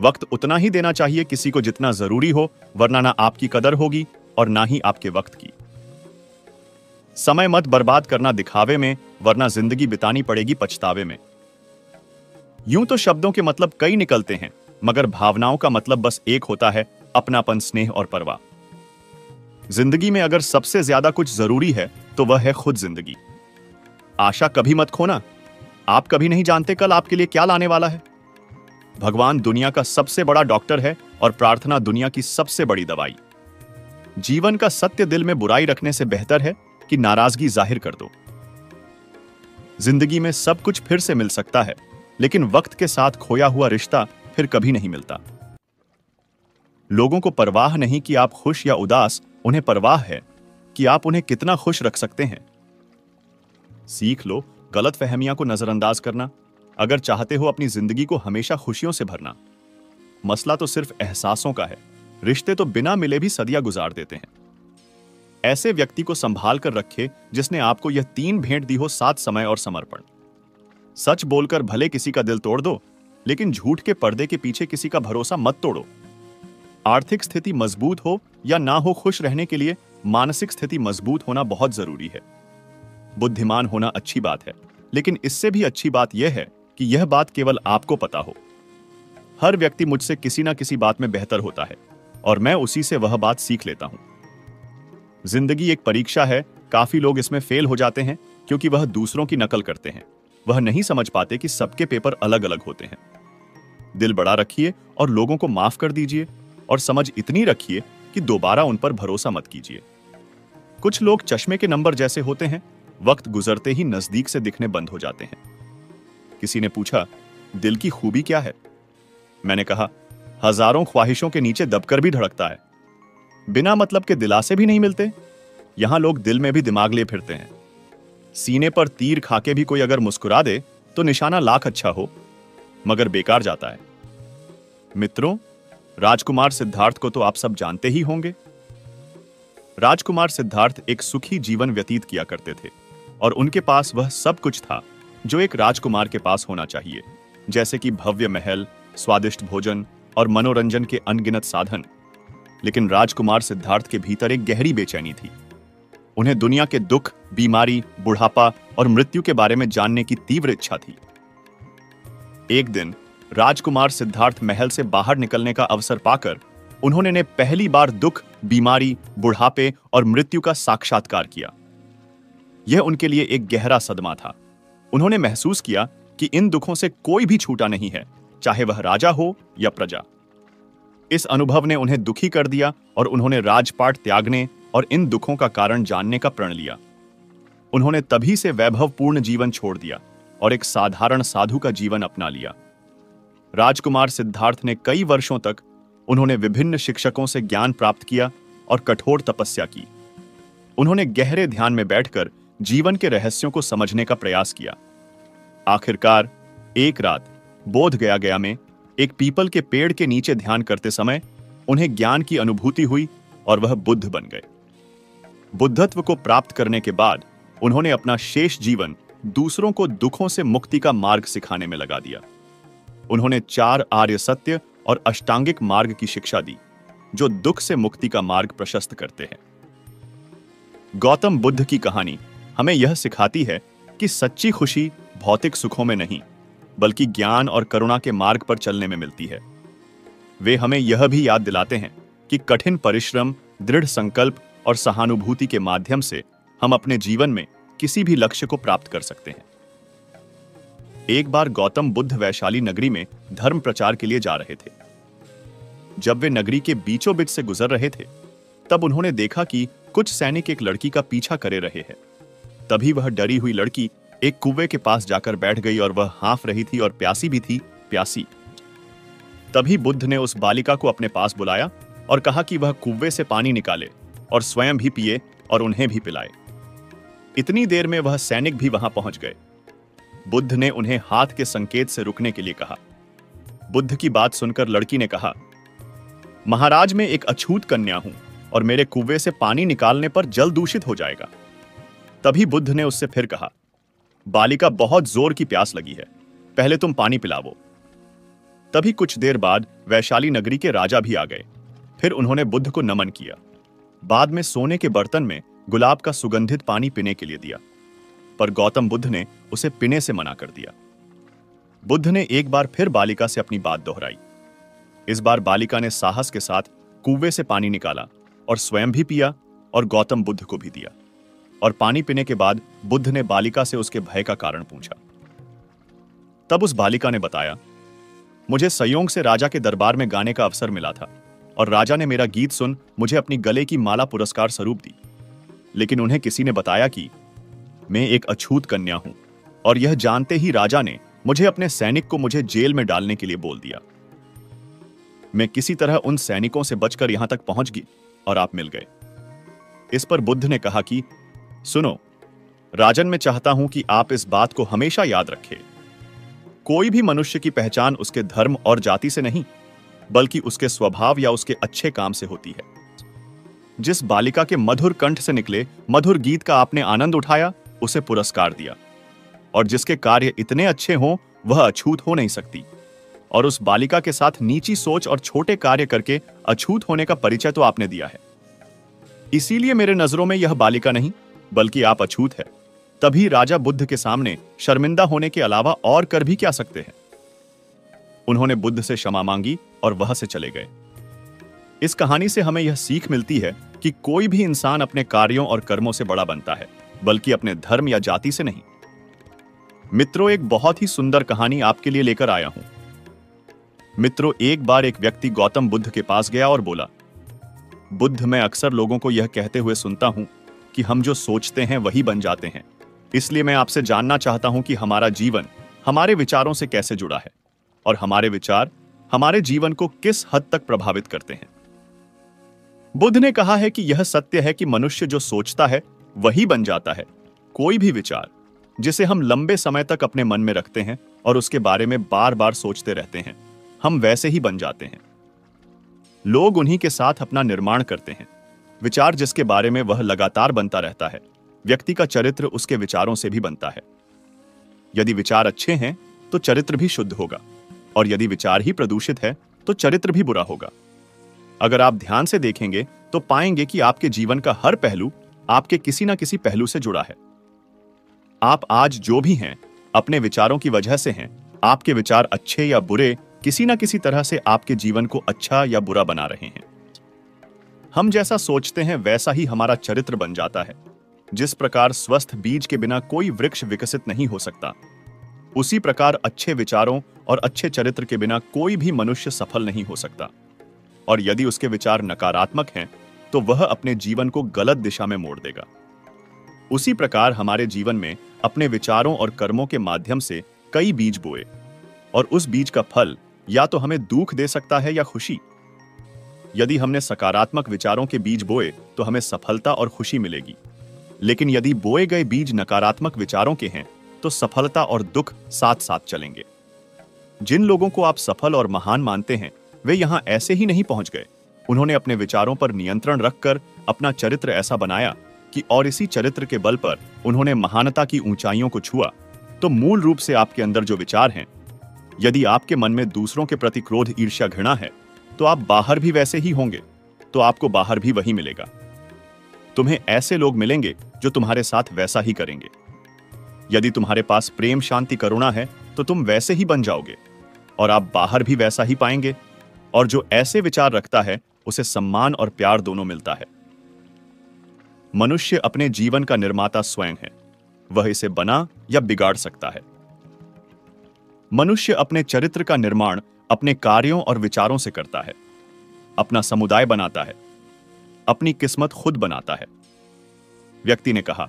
वक्त उतना ही देना चाहिए किसी को जितना जरूरी हो, वरना ना आपकी कदर होगी और ना ही आपके वक्त की। समय मत बर्बाद करना दिखावे में, वरना जिंदगी बितानी पड़ेगी पछतावे में। यूं तो शब्दों के मतलब कई निकलते हैं, मगर भावनाओं का मतलब बस एक होता है, अपनापन, स्नेह और परवाह। जिंदगी में अगर सबसे ज्यादा कुछ जरूरी है तो वह है खुद जिंदगी। आशा कभी मत खोना। आप कभी नहीं जानते कल आपके लिए क्या लाने वाला है। भगवान दुनिया का सबसे बड़ा डॉक्टर है और प्रार्थना दुनिया की सबसे बड़ी दवाई। जीवन का सत्य दिल में बुराई रखने से बेहतर है कि नाराजगी जाहिर कर दो। जिंदगी में सब कुछ फिर से मिल सकता है, लेकिन वक्त के साथ खोया हुआ रिश्ता फिर कभी नहीं मिलता। लोगों को परवाह नहीं कि आप खुश या उदास, उन्हें परवाह है कि आप उन्हें कितना खुश रख सकते हैं। सीख लो गलत फहमियां को नजरअंदाज करना अगर चाहते हो अपनी जिंदगी को हमेशा खुशियों से भरना। मसला तो सिर्फ एहसासों का है। रिश्ते तो बिना मिले भी सदियां गुजार देते हैं। ऐसे व्यक्ति को संभाल कर रखे जिसने आपको यह तीन भेंट दी हो, साथ, समय और समर्पण। सच बोलकर भले किसी का दिल तोड़ दो, लेकिन झूठ के पर्दे के पीछे किसी का भरोसा मत तोड़ो। आर्थिक स्थिति मजबूत हो या ना हो, खुश रहने के लिए मानसिक स्थिति मजबूत होना बहुत जरूरी है। बुद्धिमान होना अच्छी बात है, लेकिन इससे भी अच्छी बात यह है कि यह बात केवल आपको पता हो। हर व्यक्ति मुझसे किसी ना किसी बात में बेहतर होता है और मैं उसी से वह बात सीख लेता हूं। जिंदगी एक परीक्षा है। काफी लोग इसमें फेल हो जाते हैं क्योंकि वह दूसरों की नकल करते हैं। वह नहीं समझ पाते कि सबके पेपर अलग अलग होते हैं। दिल बड़ा रखिए और लोगों को माफ कर दीजिए, और समझ इतनी रखिए कि दोबारा उन पर भरोसा मत कीजिए। कुछ लोग चश्मे के नंबर जैसे होते हैं, वक्त गुजरते ही नजदीक से दिखने बंद हो जाते हैं। किसी ने पूछा, दिल की खूबी क्या है? मैंने कहा, हजारों ख्वाहिशों के नीचे दबकर भी धड़कता है। बिना मतलब के दिलासे भी नहीं मिलते। यहां लोग दिल में भी दिमाग लिए फिरते हैं। सीने पर तीर खाके भी कोई अगर मुस्कुरा दे तो निशाना लाख अच्छा हो, मगर बेकार जाता है। मित्रों, राजकुमार सिद्धार्थ को तो आप सब जानते ही होंगे। राजकुमार सिद्धार्थ एक सुखी जीवन व्यतीत किया करते थे और उनके पास वह सब कुछ था जो एक राजकुमार के पास होना चाहिए, जैसे कि भव्य महल, स्वादिष्ट भोजन और मनोरंजन के अनगिनत साधन। लेकिन राजकुमार सिद्धार्थ के भीतर एक गहरी बेचैनी थी। उन्हें दुनिया के दुख, बीमारी, बुढ़ापा और मृत्यु के बारे में जानने की तीव्र इच्छा थी। एक दिन राजकुमार सिद्धार्थ महल से बाहर निकलने का अवसर पाकर उन्होंने ने पहली बार दुख, बीमारी, बुढ़ापे और मृत्यु का साक्षात्कार किया। यह उनके लिए एक गहरा सदमा था। उन्होंने महसूस किया कि इन दुखों से कोई भी छूटा नहीं है, चाहे वह राजा हो या प्रजा। इस अनुभव ने उन्हें दुखी कर दिया और उन्होंने राजपाट त्यागने और इन दुखों का कारण जानने का प्रण लिया। उन्होंने तभी से वैभवपूर्ण जीवन छोड़ दिया और एक साधारण साधु का जीवन अपना लिया। राजकुमार सिद्धार्थ ने कई वर्षों तक उन्होंने विभिन्न शिक्षकों से ज्ञान प्राप्त किया और कठोर तपस्या की। उन्होंने गहरे ध्यान में बैठकर जीवन के रहस्यों को समझने का प्रयास किया। आखिरकार एक रात बोधगया गया में एक पीपल के पेड़ के नीचे ध्यान करते समय उन्हें ज्ञान की अनुभूति हुई और वह बुद्ध बन गए। बुद्धत्व को प्राप्त करने के बाद उन्होंने अपना शेष जीवन दूसरों को दुखों से मुक्ति का मार्ग सिखाने में लगा दिया। उन्होंने चार आर्य सत्य और अष्टांगिक मार्ग की शिक्षा दी, जो दुख से मुक्ति का मार्ग प्रशस्त करते हैं। गौतम बुद्ध की कहानी हमें यह सिखाती है कि सच्ची खुशी भौतिक सुखों में नहीं बल्कि ज्ञान और करुणा के मार्ग पर चलने में मिलती है। वे हमें यह भी याद दिलाते हैं कि कठिन परिश्रम, दृढ़ संकल्प और सहानुभूति के माध्यम से हम अपने जीवन में किसी भी लक्ष्य को प्राप्त कर सकते हैं। एक बार गौतम बुद्ध वैशाली नगरी में धर्म प्रचार के लिए जा रहे थे। जब वे नगरी के बीचों बीच से गुजर रहे थे तब उन्होंने देखा कि कुछ सैनिक एक लड़की का पीछा करे रहे हैं। तभी वह डरी हुई लड़की एक कुएं के पास जाकर बैठ गई और वह हाँफ रही थी और प्यासी भी थी, प्यासी। तभी बुद्ध ने उस बालिका को अपने पास बुलाया और कहा कि वह कुएं से पानी निकाले और स्वयं भी पिए और उन्हें भी पिलाए। इतनी देर में वह सैनिक भी वहां पहुंच गए। बुद्ध ने उन्हें हाथ के संकेत से रुकने के लिए कहा। बुद्ध की बात सुनकर लड़की ने कहा, महाराज मैं एक अछूत कन्या हूं और मेरे कुएं से पानी निकालने पर जल दूषित हो जाएगा। तभी बुद्ध ने उससे फिर कहा, बालिका बहुत जोर की प्यास लगी है, पहले तुम पानी पिलाओ। तभी कुछ देर बाद वैशाली नगरी के राजा भी आ गए। फिर उन्होंने बुद्ध को नमन किया। बाद में सोने के बर्तन में गुलाब का सुगंधित पानी पीने के लिए दिया, पर गौतम बुद्ध ने उसे पीने से मना कर दिया। बुद्ध ने एक बार फिर बालिका से अपनी बात दोहराई। इस बार बालिका ने साहस के साथ कुएं से पानी निकाला और स्वयं भी पिया और गौतम बुद्ध को भी दिया। और पानी पीने के बाद बुद्ध ने बालिका से उसके भय का कारण पूछा। तब उस बालिका ने बताया, मुझे संयोग से राजा के दरबार में गाने का अवसर मिला था और राजा ने मेरा गीत सुन मुझे अपनी गले की माला पुरस्कार स्वरूप दी, लेकिन उन्हें किसी ने बताया कि मैं एक अछूत कन्या हूं और यह जानते ही राजा ने मुझे अपने सैनिक को मुझे जेल में डालने के लिए बोल दिया। मैं किसी तरह उन सैनिकों से बचकर यहां तक पहुंच गई और आप मिल गए। इस पर बुद्ध ने कहा कि सुनो राजन, मैं चाहता हूं कि आप इस बात को हमेशा याद रखें, कोई भी मनुष्य की पहचान उसके धर्म और जाति से नहीं बल्कि उसके स्वभाव या उसके अच्छे काम से होती है। जिस बालिका के मधुर कंठ से निकले मधुर गीत का आपने आनंद उठाया उसे पुरस्कार दिया, और जिसके कार्य इतने अच्छे हों वह अछूत हो नहीं सकती। और उस बालिका के साथ नीची सोच और छोटे कार्य करके अछूत होने का परिचय तो आपने दिया है। इसीलिए मेरे नजरों में यह बालिका नहीं बल्कि आप अछूत है। तभी राजा बुद्ध के सामने शर्मिंदा होने के अलावा और कर भी क्या सकते हैं। उन्होंने बुद्ध से क्षमा मांगी और वह से चले गए। इस कहानी से हमें यह सीख मिलती है कि कोई भी इंसान अपने कार्यों और कर्मों से बड़ा बनता है बल्कि अपने धर्म या जाति से नहीं। मित्रों, एक बहुत ही सुंदर कहानी आपके लिए लेकर आया हूं। मित्रों, एक बार एक व्यक्ति गौतम बुद्ध के पास गया और बोला, बुद्ध मैं अक्सर लोगों को यह कहते हुए सुनता हूं कि हम जो सोचते हैं वही बन जाते हैं, इसलिए मैं आपसे जानना चाहता हूं कि हमारा जीवन हमारे विचारों से कैसे जुड़ा है और हमारे विचार हमारे जीवन को किस हद तक प्रभावित करते हैं। बुद्ध ने कहा है कि यह सत्य है कि मनुष्य जो सोचता है वही बन जाता है। कोई भी विचार जिसे हम लंबे समय तक अपने मन में रखते हैं और उसके बारे में बार बार सोचते रहते हैं, हम वैसे ही बन जाते हैं। लोग उन्हीं के साथ अपना निर्माण करते हैं। विचार जिसके बारे में वह लगातार बनता रहता है, व्यक्ति का चरित्र उसके विचारों से भी बनता है। यदि विचार अच्छे हैं तो चरित्र भी शुद्ध होगा, और यदि विचार ही प्रदूषित है तो चरित्र भी बुरा होगा। अगर आप ध्यान से देखेंगे तो पाएंगे कि आपके जीवन का हर पहलू आपके किसी ना किसी पहलू से जुड़ा है। आप आज जो भी हैं अपने विचारों की वजह से हैं। आपके विचार अच्छे या बुरे किसी ना किसी तरह से आपके जीवन को अच्छा या बुरा बना रहे हैं। हम जैसा सोचते हैं वैसा ही हमारा चरित्र बन जाता है। जिस प्रकार स्वस्थ बीज के बिना कोई वृक्ष विकसित नहीं हो सकता, उसी प्रकार अच्छे विचारों और अच्छे चरित्र के बिना कोई भी मनुष्य सफल नहीं हो सकता। और यदि उसके विचार नकारात्मक हैं तो वह अपने जीवन को गलत दिशा में मोड़ देगा। उसी प्रकार हमारे जीवन में अपने विचारों और कर्मों के माध्यम से कई बीज बोए, और उस बीज का फल या तो हमें दुख दे सकता है या खुशी। यदि हमने सकारात्मक विचारों के बीज बोए तो हमें सफलता और खुशी मिलेगी, लेकिन यदि बोए गए बीज नकारात्मक विचारों के हैं तो सफलता और दुख साथ साथ चलेंगे। जिन लोगों को आप सफल और महान मानते हैं वे यहां ऐसे ही नहीं पहुंच गए। उन्होंने अपने विचारों पर नियंत्रण रखकर अपना चरित्र ऐसा बनाया कि और इसी चरित्र के बल पर उन्होंने महानता की ऊंचाइयों को छुआ। तो मूल रूप से आपके अंदर जो विचार हैं, यदि आपके मन में दूसरों के प्रति क्रोध, ईर्ष्या, घृणा है तो आप बाहर भी वैसे ही होंगे, तो आपको बाहर भी वही मिलेगा। तुम्हें ऐसे लोग मिलेंगे जो तुम्हारे साथ वैसा ही करेंगे। यदि तुम्हारे पास प्रेम, शांति, करुणा है तो तुम वैसे ही बन जाओगे और आप बाहर भी वैसा ही पाएंगे। और जो ऐसे विचार रखता है उसे सम्मान और प्यार दोनों मिलता है। मनुष्य अपने जीवन का निर्माता स्वयं है, वह इसे बना या बिगाड़ सकता है। मनुष्य अपने चरित्र का निर्माण अपने कार्यों और विचारों से करता है, अपना समुदाय बनाता है, अपनी किस्मत खुद बनाता है। व्यक्ति ने कहा,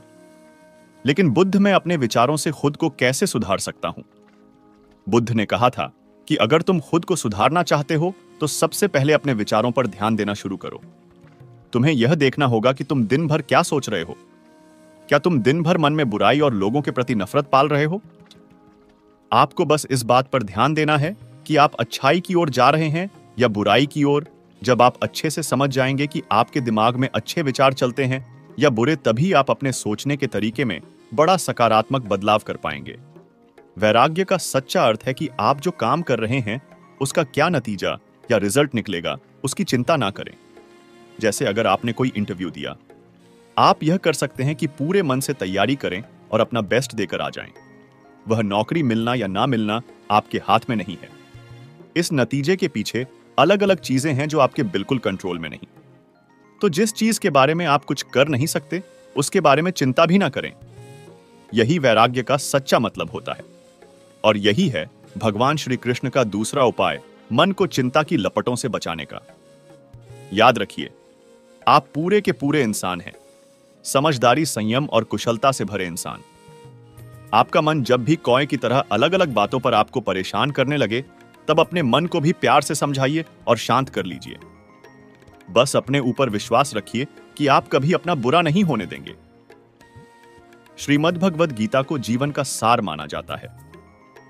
लेकिन बुद्ध मैं अपने विचारों से खुद को कैसे सुधार सकता हूं? बुद्ध ने कहा था कि अगर तुम खुद को सुधारना चाहते हो तो सबसे पहले अपने विचारों पर ध्यान देना शुरू करो। तुम्हें यह देखना होगा कि तुम दिन भर क्या सोच रहे हो। क्या तुम दिन भर मन में बुराई और लोगों के प्रति नफरत पाल रहे हो? आपको बस इस बात पर ध्यान देना है कि आप अच्छाई की ओर जा रहे हैं या बुराई की ओर। जब आप अच्छे से समझ जाएंगे कि आपके दिमाग में अच्छे विचार चलते हैं या बुरे, तभी आप अपने सोचने के तरीके में बड़ा सकारात्मक बदलाव कर पाएंगे। वैराग्य का सच्चा अर्थ है कि आप जो काम कर रहे हैं उसका क्या नतीजा या रिजल्ट निकलेगा, उसकी चिंता ना करें। जैसे अगर आपने कोई इंटरव्यू दिया, आप यह कर सकते हैं कि पूरे मन से तैयारी करें और अपना बेस्ट देकर आ जाएं। वह नौकरी मिलना या ना मिलना आपके हाथ में नहीं है। इस नतीजे के पीछे अलग अलग चीजें हैं जो आपके बिल्कुल कंट्रोल में नहीं। तो जिस चीज के बारे में आप कुछ कर नहीं सकते उसके बारे में चिंता भी ना करें। यही वैराग्य का सच्चा मतलब होता है और यही है भगवान श्री कृष्ण का दूसरा उपाय, मन को चिंता की लपटों से बचाने का। याद रखिए, आप पूरे के पूरे इंसान हैं, समझदारी, संयम और कुशलता से भरे इंसान। आपका मन जब भी कौए की तरह अलग अलग बातों पर आपको परेशान करने लगे, तब अपने मन को भी प्यार से समझाइए और शांत कर लीजिए। बस अपने ऊपर विश्वास रखिए कि आप कभी अपना बुरा नहीं होने देंगे। श्रीमद भागवत गीता को जीवन का सार माना जाता है।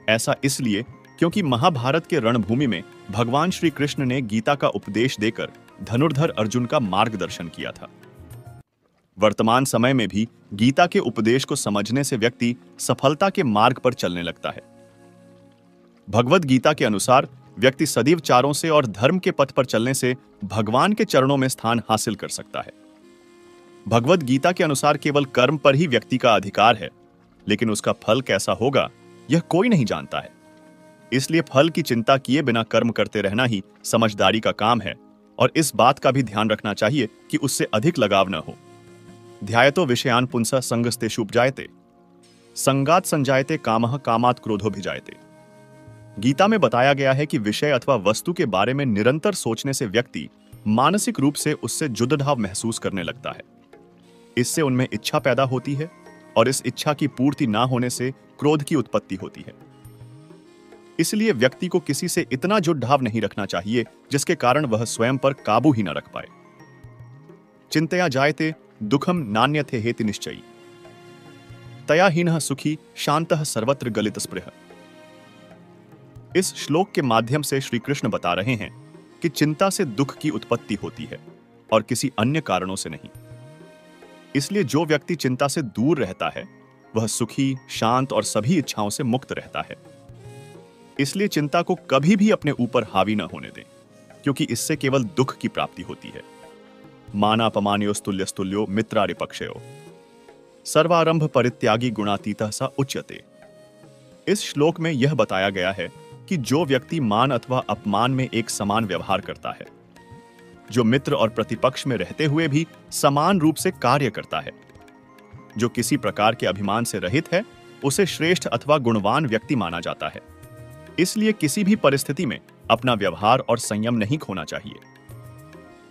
ऐसा इसलिए क्योंकि महाभारत के रणभूमि में भगवान श्री कृष्ण ने गीता का उपदेश देकर धनुर्धर अर्जुन का मार्गदर्शन किया था। वर्तमान समय में भी गीता के उपदेश को समझने से व्यक्ति सफलता के मार्ग पर चलने लगता है। भगवद गीता के अनुसार व्यक्ति सदैव चारों से और धर्म के पथ पर चलने से भगवान के चरणों में स्थान हासिल कर सकता है। भगवद गीता के अनुसार केवल कर्म पर ही व्यक्ति का अधिकार है, लेकिन उसका फल कैसा होगा यह कोई नहीं जानता है। इसलिए फल की चिंता किए बिना कर्म करते रहना ही समझदारी का काम है और इस बात का भी ध्यान रखना चाहिए कि उससे अधिक लगाव न हो। ध्यायतो विषयान पुंसः संगस्तेषु उपजायते, संगात संजायते कामः कामात् क्रोधो भिजायते। गीता में बताया गया है कि विषय अथवा वस्तु के बारे में निरंतर सोचने से व्यक्ति मानसिक रूप से उससे जुदभाव महसूस करने लगता है। इससे उनमें इच्छा पैदा होती है और इस इच्छा की पूर्ति ना होने से क्रोध की उत्पत्ति होती है। इसलिए व्यक्ति को किसी से इतना जुदभाव नहीं रखना चाहिए जिसके कारण वह स्वयं पर काबू ही न रख पाए। चिंतया जायते दुखम नान्यथे हेति निश्चयी, तयाहीनः सुखी शांतः सर्वत्र गलित स्पृह। इस श्लोक के माध्यम से श्री कृष्ण बता रहे हैं कि चिंता से दुख की उत्पत्ति होती है और किसी अन्य कारणों से नहीं। इसलिए जो व्यक्ति चिंता से दूर रहता है वह सुखी, शांत और सभी इच्छाओं से मुक्त रहता है। इसलिए चिंता को कभी भी अपने ऊपर हावी न होने दें, क्योंकि इससे केवल दुख की प्राप्ति होती है। मानापमान्योस्तुल्यस्तुल्यो मित्रारिपक्षयो, सर्वारंभ परित्यागी गुणातीतः स उच्यते। इस श्लोक में यह बताया गया है कि जो व्यक्ति मान अथवा अपमान में एक समान व्यवहार करता है, जो मित्र और प्रतिपक्ष में रहते हुए भी समान रूप से कार्य करता है, जो किसी प्रकार के अभिमान से रहित है, उसे श्रेष्ठ अथवा गुणवान व्यक्ति माना जाता है। इसलिए किसी भी परिस्थिति में अपना व्यवहार और संयम नहीं खोना चाहिए।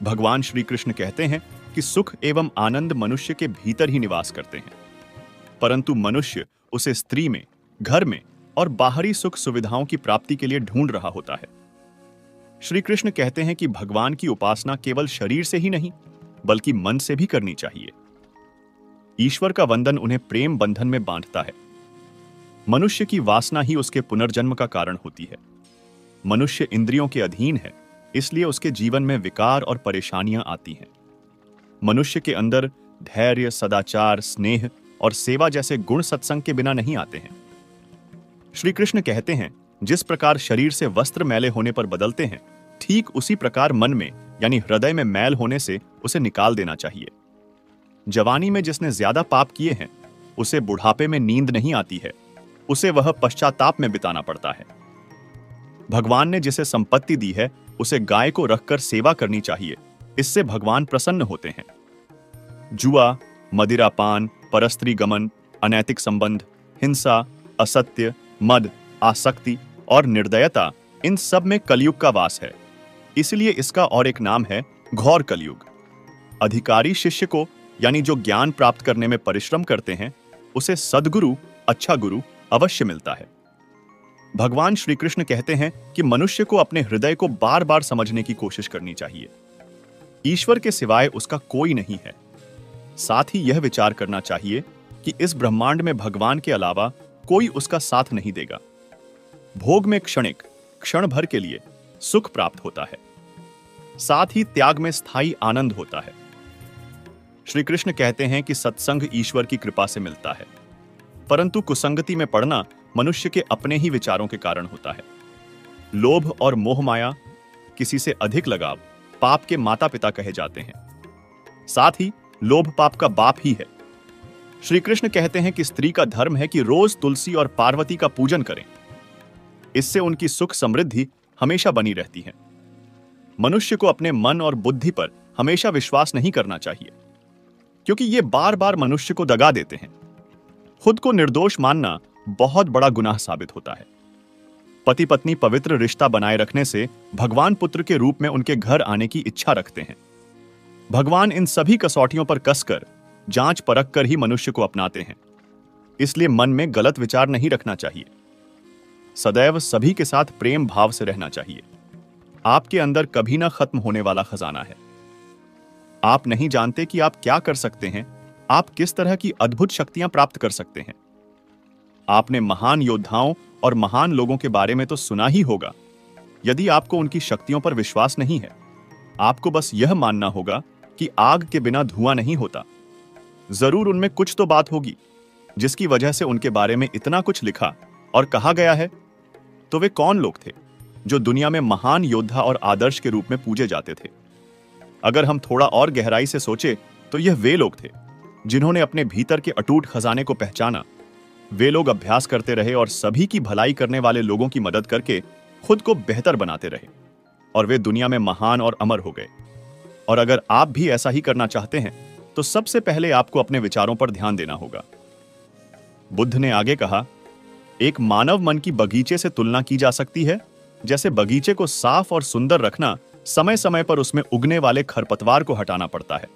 भगवान श्री कृष्ण कहते हैं कि सुख एवं आनंद मनुष्य के भीतर ही निवास करते हैं, परंतु मनुष्य उसे स्त्री में, घर में और बाहरी सुख सुविधाओं की प्राप्ति के लिए ढूंढ रहा होता है। श्री कृष्ण कहते हैं कि भगवान की उपासना केवल शरीर से ही नहीं बल्कि मन से भी करनी चाहिए। ईश्वर का वंदन उन्हें प्रेम बंधन में बांधता है। मनुष्य की वासना ही उसके पुनर्जन्म का कारण होती है। मनुष्य इंद्रियों के अधीन है, इसलिए उसके जीवन में विकार और परेशानियां आती हैं। मनुष्य के अंदर धैर्य, सदाचार, स्नेह और सेवा जैसे गुण सत्संग के बिना नहीं आते हैं। श्री कृष्ण कहते हैं, जिस प्रकार शरीर से वस्त्र मैले होने पर बदलते हैं, ठीक उसी प्रकार मन में यानी हृदय में मैल होने से उसे निकाल देना चाहिए। जवानी में जिसने ज्यादा पाप किए हैं उसे बुढ़ापे में नींद नहीं आती है, उसे वह पश्चाताप में बिताना पड़ता है। भगवान ने जिसे संपत्ति दी है उसे गाय को रखकर सेवा करनी चाहिए, इससे भगवान प्रसन्न होते हैं। जुआ, मदिरापान, परस्त्री गमन, अनैतिक संबंध, हिंसा, असत्य, मद, आसक्ति और निर्दयता, इन सब में कलयुग का वास है। इसलिए इसका और एक नाम है घोर कलयुग। अधिकारी शिष्य को, यानी जो ज्ञान प्राप्त करने में परिश्रम करते हैं, उसे सद्गुरु, अच्छा गुरु अवश्य मिलता है। भगवान श्री कृष्ण कहते हैं कि मनुष्य को अपने हृदय को बार बार समझने की कोशिश करनी चाहिए। ईश्वर के सिवाय उसका कोई नहीं है। साथ ही यह विचार करना चाहिए कि इस ब्रह्मांड में भगवान के अलावा कोई उसका साथ नहीं देगा। भोग में क्षणिक, क्षण भर के लिए सुख प्राप्त होता है, साथ ही त्याग में स्थायी आनंद होता है। श्री कृष्ण कहते हैं कि सत्संग ईश्वर की कृपा से मिलता है, परंतु कुसंगति में पड़ना मनुष्य के अपने ही विचारों के कारण होता है। लोभ और मोहमाया, किसी से अधिक लगाव, पाप के माता पिता कहे जाते हैं। साथ ही लोभ पाप का बाप ही है। श्री कृष्ण कहते हैं कि स्त्री का धर्म है कि रोज तुलसी और पार्वती का पूजन करें, इससे उनकी सुख समृद्धि हमेशा बनी रहती है। मनुष्य को अपने मन और बुद्धि पर हमेशा विश्वास नहीं करना चाहिए, क्योंकि ये बार बार मनुष्य को दगा देते हैं। खुद को निर्दोष मानना बहुत बड़ा गुनाह साबित होता है। पति पत्नी पवित्र रिश्ता बनाए रखने से भगवान पुत्र के रूप में उनके घर आने की इच्छा रखते हैं। भगवान इन सभी कसौटियों पर कसकर, जांच परख कर ही मनुष्य को अपनाते हैं। इसलिए मन में गलत विचार नहीं रखना चाहिए। सदैव सभी के साथ प्रेम भाव से रहना चाहिए। आपके अंदर कभी ना खत्म होने वाला खजाना है। आप नहीं जानते कि आप क्या कर सकते हैं, आप किस तरह की अद्भुत शक्तियां प्राप्त कर सकते हैं। आपने महान योद्धाओं और महान लोगों के बारे में तो सुना ही होगा। यदि आपको उनकी शक्तियों पर विश्वास नहीं है, आपको बस यह मानना होगा कि आग के बिना धुआं नहीं होता। जरूर उनमें कुछ तो बात होगी जिसकी वजह से उनके बारे में इतना कुछ लिखा और कहा गया है। तो वे कौन लोग थे जो दुनिया में महान योद्धा और आदर्श के रूप में पूजे जाते थे? अगर हम थोड़ा और गहराई से सोचे तो यह वे लोग थे जिन्होंने अपने भीतर के अटूट खजाने को पहचाना। वे लोग अभ्यास करते रहे और सभी की भलाई करने वाले लोगों की मदद करके खुद को बेहतर बनाते रहे, और वे दुनिया में महान और अमर हो गए। और अगर आप भी ऐसा ही करना चाहते हैं तो सबसे पहले आपको अपने विचारों पर ध्यान देना होगा। बुद्ध ने आगे कहा, एक मानव मन की बगीचे से तुलना की जा सकती है। जैसे बगीचे को साफ और सुंदर रखना, समय समय पर उसमें उगने वाले खरपतवार को हटाना पड़ता है,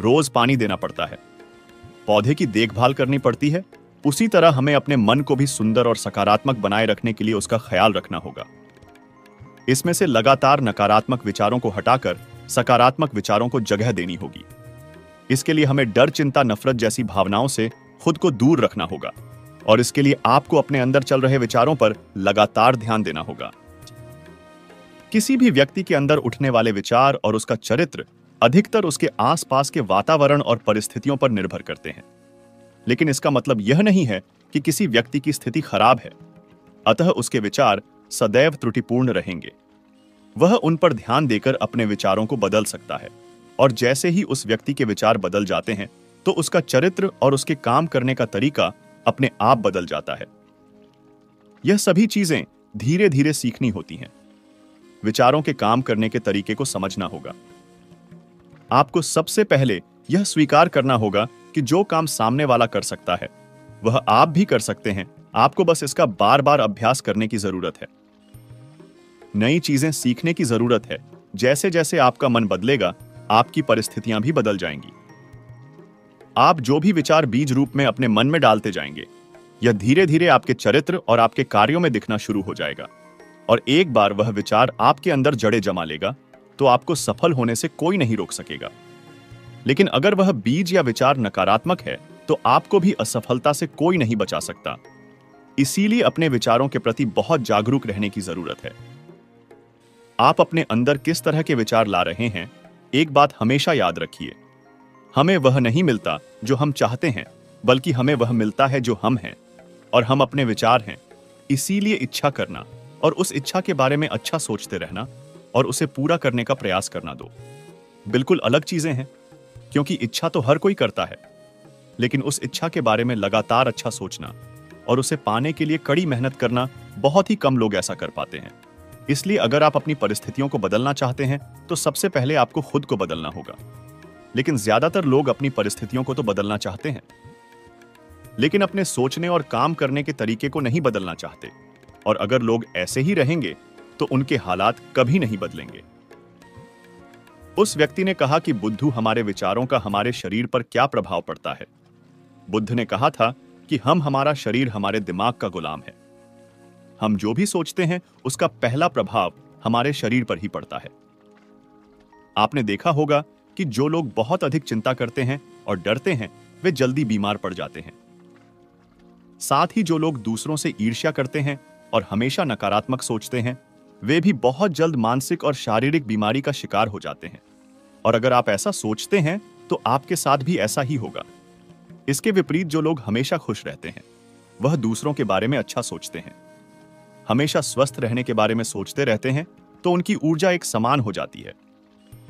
रोज पानी देना पड़ता है, पौधे की देखभाल करनी पड़ती है। उसी तरह हमें अपने मन को भी सुंदर और सकारात्मक बनाए रखने के लिए उसका ख्याल रखना होगा। इसमें से लगातार नकारात्मक विचारों को हटाकर सकारात्मक विचारों को जगह देनी होगी। इसके लिए हमें डर, चिंता, नफरत जैसी भावनाओं से खुद को दूर रखना होगा, और इसके लिए आपको अपने अंदर चल रहे विचारों पर लगातार ध्यान देना होगा। किसी भी व्यक्ति के अंदर उठने वाले विचार और उसका चरित्र अधिकतर उसके आसपास के वातावरण और परिस्थितियों पर निर्भर करते हैं, लेकिन इसका मतलब यह नहीं है कि किसी व्यक्ति की स्थिति खराब है, अतः उसके विचार सदैव त्रुटिपूर्ण रहेंगे। वह उन पर ध्यान देकर अपने विचारों को बदल सकता है, और जैसे ही उस व्यक्ति के विचार बदल जाते हैं तो उसका चरित्र और उसके काम करने का तरीका अपने आप बदल जाता है। यह सभी चीजें धीरे धीरे सीखनी होती हैं। विचारों के काम करने के तरीके को समझना होगा। आपको सबसे पहले यह स्वीकार करना होगा कि जो काम सामने वाला कर सकता है वह आप भी कर सकते हैं। आपको बस इसका बार बार अभ्यास करने की जरूरत है, नई चीजें सीखने की जरूरत है। जैसे जैसे आपका मन बदलेगा, आपकी परिस्थितियां भी बदल जाएंगी। आप जो भी विचार बीज रूप में अपने मन में डालते जाएंगे, यह धीरे धीरे आपके चरित्र और आपके कार्यों में दिखना शुरू हो जाएगा, और एक बार वह विचार आपके अंदर जड़े जमा लेगा तो आपको सफल होने से कोई नहीं रोक सकेगा। लेकिन अगर वह बीज या विचार नकारात्मक है तो आपको भी असफलता से कोई नहीं बचा सकता। इसीलिए अपने विचारों के प्रति बहुत जागरूक रहने की जरूरत है। आप अपने अंदर किस तरह के विचार ला रहे हैं, एक बात हमेशा याद रखिए, हमें वह नहीं मिलता जो हम चाहते हैं, बल्कि हमें वह मिलता है जो हम हैं, और हम अपने विचार हैं। इसीलिए इच्छा करना और उस इच्छा के बारे में अच्छा सोचते रहना और उसे पूरा करने का प्रयास करना दो बिल्कुल अलग चीजें हैं, क्योंकि इच्छा तो हर कोई करता है, लेकिन उस इच्छा के बारे में लगातार अच्छा सोचना और उसे पाने के लिए कड़ी मेहनत करना, बहुत ही कम लोग ऐसा कर पाते हैं। इसलिए अगर आप अपनी परिस्थितियों को बदलना चाहते हैं तो सबसे पहले आपको खुद को बदलना होगा। लेकिन ज्यादातर लोग अपनी परिस्थितियों को तो बदलना चाहते हैं, लेकिन अपने सोचने और काम करने के तरीके को नहीं बदलना चाहते। और अगर लोग ऐसे ही रहेंगे तो उनके हालात कभी नहीं बदलेंगे। उस व्यक्ति ने कहा कि बुद्धू, हमारे विचारों का हमारे शरीर पर क्या प्रभाव पड़ता है? बुद्ध ने कहा था कि हम हमारा शरीर हमारे दिमाग का गुलाम है। हम जो भी सोचते हैं उसका पहला प्रभाव हमारे शरीर पर ही पड़ता है। आपने देखा होगा कि जो लोग बहुत अधिक चिंता करते हैं और डरते हैं, वे जल्दी बीमार पड़ जाते हैं। साथ ही जो लोग दूसरों से ईर्ष्या करते हैं और हमेशा नकारात्मक सोचते हैं, वे भी बहुत जल्द मानसिक और शारीरिक बीमारी का शिकार हो जाते हैं। और अगर आप ऐसा सोचते हैं तो आपके साथ भी ऐसा ही होगा। इसके विपरीत जो लोग हमेशा खुश रहते हैं, वह दूसरों के बारे में अच्छा सोचते हैं, हमेशा स्वस्थ रहने के बारे में सोचते रहते हैं, तो उनकी ऊर्जा एक समान हो जाती है।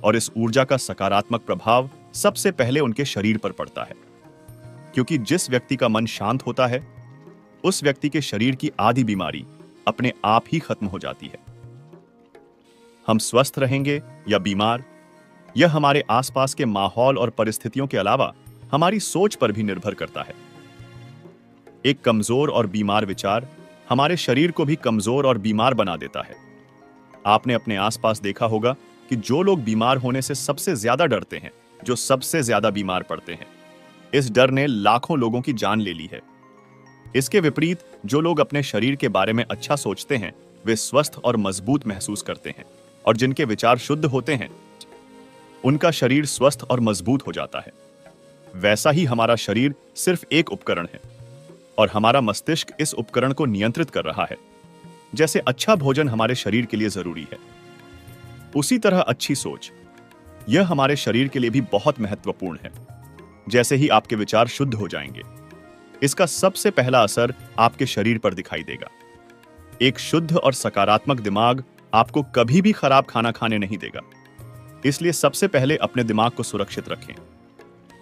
और इस ऊर्जा का सकारात्मक प्रभाव सबसे पहले उनके शरीर पर पड़ता है, क्योंकि जिस व्यक्ति का मन शांत होता है, उस व्यक्ति के शरीर की आधी बीमारी अपने आप ही खत्म हो जाती है। हम स्वस्थ रहेंगे या बीमार, यह हमारे आसपास के माहौल और परिस्थितियों के अलावा हमारी सोच पर भी निर्भर करता है। एक कमजोर और बीमार विचार हमारे शरीर को भी कमजोर और बीमार बना देता है। आपने अपने आसपास देखा होगा कि जो लोग बीमार होने से सबसे ज्यादा डरते हैं, जो सबसे ज्यादा बीमार पड़ते हैं, इस डर ने लाखों लोगों की जान ले ली है। इसके विपरीत जो लोग अपने शरीर के बारे में अच्छा सोचते हैं, वे स्वस्थ और मजबूत महसूस करते हैं, और जिनके विचार शुद्ध होते हैं, उनका शरीर स्वस्थ और मजबूत हो जाता है। वैसा ही हमारा शरीर सिर्फ एक उपकरण है, और हमारा मस्तिष्क इस उपकरण को नियंत्रित कर रहा है। जैसे अच्छा भोजन हमारे शरीर के लिए जरूरी है, उसी तरह अच्छी सोच, यह हमारे शरीर के लिए भी बहुत महत्वपूर्ण है। जैसे ही आपके विचार शुद्ध हो जाएंगे, इसका सबसे पहला असर आपके शरीर पर दिखाई देगा। एक शुद्ध और सकारात्मक दिमाग आपको कभी भी खराब खाना खाने नहीं देगा। इसलिए सबसे पहले अपने दिमाग को सुरक्षित रखें,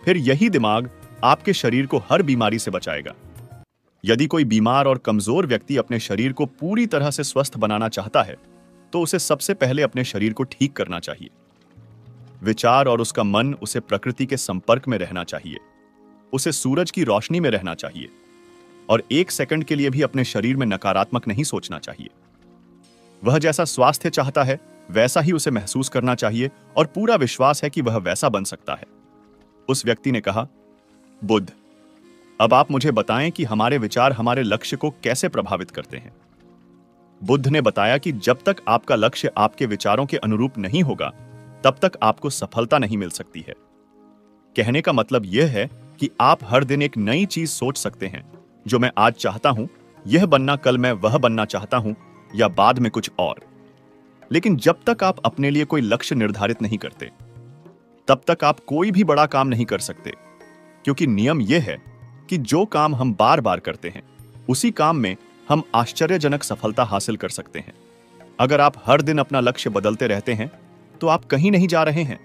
फिर यही दिमाग आपके शरीर को हर बीमारी से बचाएगा। यदि कोई बीमार और कमजोर व्यक्ति अपने शरीर को पूरी तरह से स्वस्थ बनाना चाहता है, तो उसे सबसे पहले अपने शरीर को ठीक करना चाहिए। विचार और उसका मन उसे प्रकृति के संपर्क में रहना चाहिए, उसे सूरज की रोशनी में रहना चाहिए, और एक सेकंड के लिए भी अपने शरीर में नकारात्मक नहीं सोचना चाहिए। वह जैसा स्वास्थ्य चाहता है, वैसा ही उसे महसूस करना चाहिए, और पूरा विश्वास है कि वह वैसा बन सकता है। उस व्यक्ति ने कहा, बुद्ध, अब आप मुझे बताएं कि हमारे विचार हमारे लक्ष्य को कैसे प्रभावित करते हैं। बुद्ध ने बताया कि जब तक आपका लक्ष्य आपके विचारों के अनुरूप नहीं होगा, तब तक आपको सफलता नहीं मिल सकती है। कहने का मतलब यह है कि आप हर दिन एक नई चीज सोच सकते हैं। जो मैं आज चाहता हूं यह बनना, कल मैं वह बनना चाहता हूं, या बाद में कुछ और। लेकिन जब तक आप अपने लिए कोई लक्ष्य निर्धारित नहीं करते, तब तक आप कोई भी बड़ा काम नहीं कर सकते, क्योंकि नियम यह है कि जो काम हम बार बार करते हैं, उसी काम में हम आश्चर्यजनक सफलता हासिल कर सकते हैं। अगर आप हर दिन अपना लक्ष्य बदलते रहते हैं तो आप कहीं नहीं जा रहे हैं।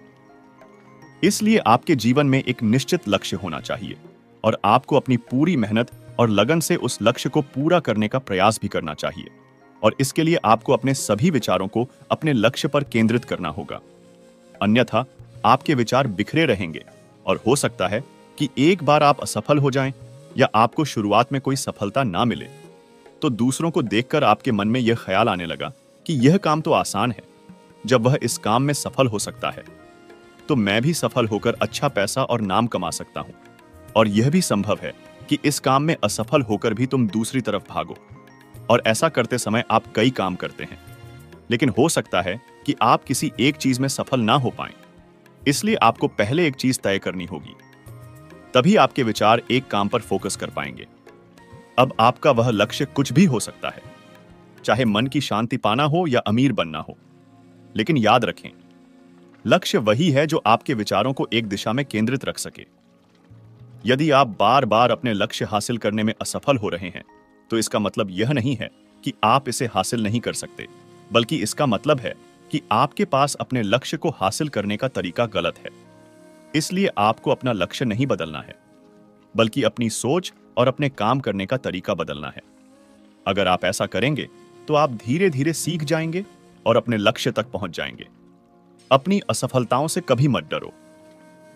इसलिए आपके जीवन में एक निश्चित लक्ष्य होना चाहिए, और आपको अपनी पूरी मेहनत और लगन से उस लक्ष्य को पूरा करने का प्रयास भी करना चाहिए, और इसके लिए आपको अपने सभी विचारों को अपने लक्ष्य पर केंद्रित करना होगा। अन्यथा आपके विचार बिखरे रहेंगे, और हो सकता है कि एक बार आप असफल हो जाएं या आपको शुरुआत में कोई सफलता ना मिले, तो दूसरों को देखकर आपके मन में यह ख्याल आने लगा कि यह काम तो आसान है। जब वह इस काम में सफल हो सकता है, तो मैं भी सफल होकर अच्छा पैसा और नाम कमा सकता हूं। और यह भी संभव है कि इस काम में असफल होकर भी तुम दूसरी तरफ भागो, और ऐसा करते समय आप कई काम करते हैं, लेकिन हो सकता है कि आप किसी एक चीज में सफल ना हो पाएं। इसलिए आपको पहले एक चीज तय करनी होगी, तभी आपके विचार एक काम पर फोकस कर पाएंगे। अब आपका वह लक्ष्य कुछ भी हो सकता है, चाहे मन की शांति पाना हो या अमीर बनना हो, लेकिन याद रखें, लक्ष्य वही है जो आपके विचारों को एक दिशा में केंद्रित रख सके। यदि आप बार बार अपने लक्ष्य हासिल करने में असफल हो रहे हैं, तो इसका मतलब यह नहीं है कि आप इसे हासिल नहीं कर सकते, बल्कि इसका मतलब है कि आपके पास अपने लक्ष्य को हासिल करने का तरीका गलत है। इसलिए आपको अपना लक्ष्य नहीं बदलना है, बल्कि अपनी सोच और अपने काम करने का तरीका बदलना है। अगर आप ऐसा करेंगे तो आप धीरे धीरे सीख जाएंगे और अपने लक्ष्य तक पहुंच जाएंगे। अपनी असफलताओं से कभी मत डरो।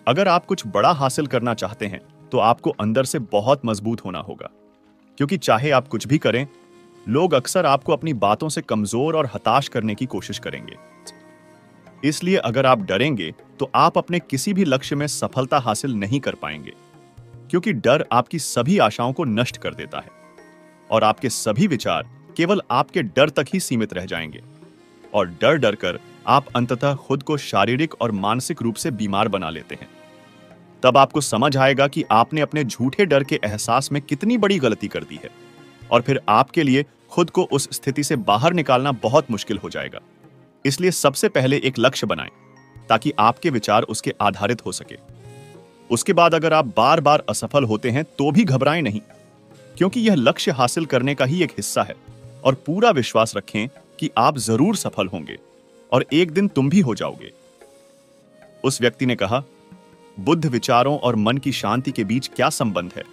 अगर आप कुछ बड़ा हासिल करना चाहते हैं तो आपको अंदर से बहुत मजबूत होना होगा, क्योंकि चाहे आप कुछ भी करें, लोग अक्सर आपको अपनी बातों से कमजोर और हताश करने की कोशिश करेंगे। इसलिए अगर आप डरेंगे तो आप अपने किसी भी लक्ष्य में सफलता हासिल नहीं कर पाएंगे, क्योंकि डर आपकी सभी आशाओं को नष्ट कर देता है और आपके सभी विचार केवल आपके डर तक ही सीमित रह जाएंगे। और डर डर कर आप अंततः खुद को शारीरिक और मानसिक रूप से बीमार बना लेते हैं। तब आपको समझ आएगा कि आपने अपने झूठे डर के एहसास में कितनी बड़ी गलती कर दी है, और फिर आपके लिए खुद को उस स्थिति से बाहर निकालना बहुत मुश्किल हो जाएगा। इसलिए सबसे पहले एक लक्ष्य बनाएं ताकि आपके विचार उसके आधारित हो सके। उसके बाद अगर आप बार बार असफल होते हैं तो भी घबराएं नहीं, क्योंकि यह लक्ष्य हासिल करने का ही एक हिस्सा है, और पूरा विश्वास रखें कि आप जरूर सफल होंगे और एक दिन तुम भी हो जाओगे। उस व्यक्ति ने कहा, बुद्ध विचारों और मन की शांति के बीच क्या संबंध है?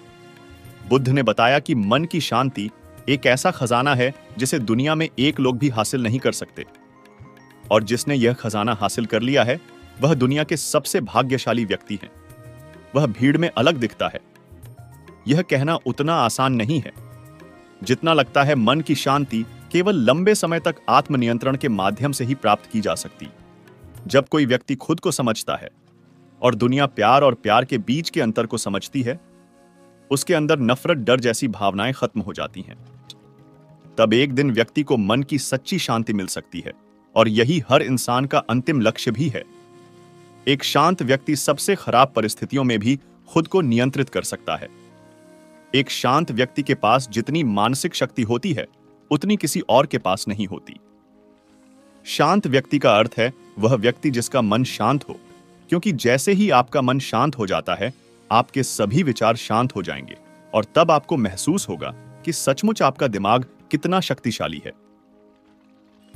बुद्ध ने बताया कि मन की शांति एक ऐसा खजाना है जिसे दुनिया में एक लोग भी हासिल नहीं कर सकते, और जिसने यह खजाना हासिल कर लिया है वह दुनिया के सबसे भाग्यशाली व्यक्ति है। वह भीड़ में अलग दिखता है। यह कहना उतना आसान नहीं है जितना लगता है। मन की शांति केवल लंबे समय तक आत्मनियंत्रण के माध्यम से ही प्राप्त की जा सकती। जब कोई व्यक्ति खुद को समझता है और दुनिया प्यार और प्यार के बीच के अंतर को समझती है, उसके अंदर नफरत, डर जैसी भावनाएं खत्म हो जाती हैं। तब एक दिन व्यक्ति को मन की सच्ची शांति मिल सकती है, और यही हर इंसान का अंतिम लक्ष्य भी है। एक शांत व्यक्ति सबसे खराब परिस्थितियों में भी खुद को नियंत्रित कर सकता है। एक शांत व्यक्ति के पास जितनी मानसिक शक्ति होती है उतनी किसी और के पास नहीं होती। शांत व्यक्ति का अर्थ है वह व्यक्ति जिसका मन शांत हो, क्योंकि जैसे ही आपका मन शांत हो जाता है आपके सभी विचार शांत हो जाएंगे, और तब आपको महसूस होगा कि सचमुच आपका दिमाग कितना शक्तिशाली है।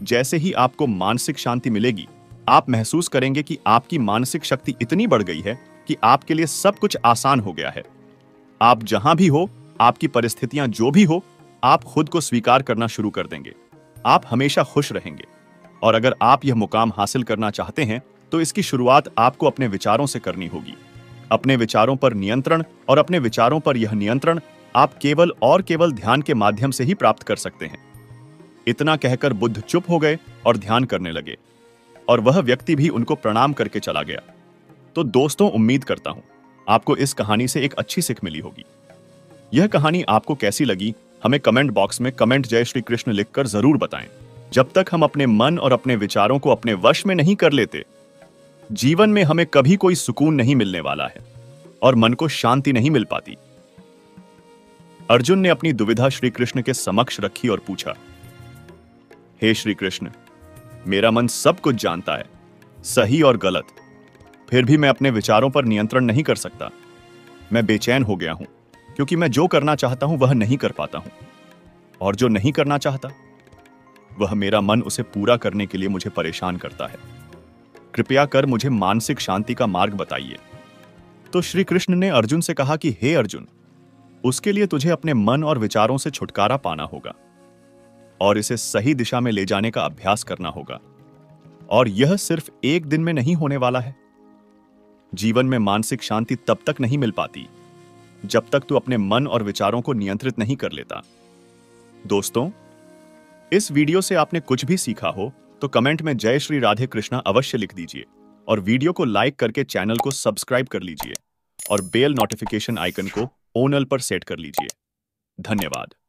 जैसे ही आपको मानसिक शांति मिलेगी, आप महसूस करेंगे कि आपकी मानसिक शक्ति इतनी बढ़ गई है कि आपके लिए सब कुछ आसान हो गया है। आप जहां भी हो, आपकी परिस्थितियां जो भी हो, आप खुद को स्वीकार करना शुरू कर देंगे। आप हमेशा खुश रहेंगे, और अगर आप यह मुकाम हासिल करना चाहते हैं तो इसकी शुरुआत आपको अपने विचारों से करनी होगी। अपने विचारों पर नियंत्रण, और अपने विचारों पर यह नियंत्रण आप केवल और केवल ध्यान के माध्यम से ही प्राप्त कर सकते हैं। इतना कहकर बुद्ध चुप हो गए और ध्यान करने लगे, और वह व्यक्ति भी उनको प्रणाम करके चला गया। तो दोस्तों, उम्मीद करता हूं आपको इस कहानी से एक अच्छी सीख मिली होगी। यह कहानी आपको कैसी लगी, हमें कमेंट बॉक्स में कमेंट जय श्री कृष्ण लिखकर जरूर बताएं। जब तक हम अपने मन और अपने विचारों को अपने वश में नहीं कर लेते, जीवन में हमें कभी कोई सुकून नहीं मिलने वाला है और मन को शांति नहीं मिल पाती। अर्जुन ने अपनी दुविधा श्री कृष्ण के समक्ष रखी और पूछा, हे श्री कृष्ण, मेरा मन सब कुछ जानता है, सही और गलत, फिर भी मैं अपने विचारों पर नियंत्रण नहीं कर सकता। मैं बेचैन हो गया हूं क्योंकि मैं जो करना चाहता हूं वह नहीं कर पाता हूं, और जो नहीं करना चाहता वह मेरा मन उसे पूरा करने के लिए मुझे परेशान करता है। कृपया कर मुझे मानसिक शांति का मार्ग बताइए। तो श्री कृष्ण ने अर्जुन से कहा कि हे अर्जुन, उसके लिए तुझे अपने मन और विचारों से छुटकारा पाना होगा और इसे सही दिशा में ले जाने का अभ्यास करना होगा, और यह सिर्फ एक दिन में नहीं होने वाला है। जीवन में मानसिक शांति तब तक नहीं मिल पाती जब तक तू अपने मन और विचारों को नियंत्रित नहीं कर लेता। दोस्तों, इस वीडियो से आपने कुछ भी सीखा हो तो कमेंट में जय श्री राधे कृष्णा अवश्य लिख दीजिए, और वीडियो को लाइक करके चैनल को सब्सक्राइब कर लीजिए, और बेल नोटिफिकेशन आइकन को ऑल पर सेट कर लीजिए। धन्यवाद।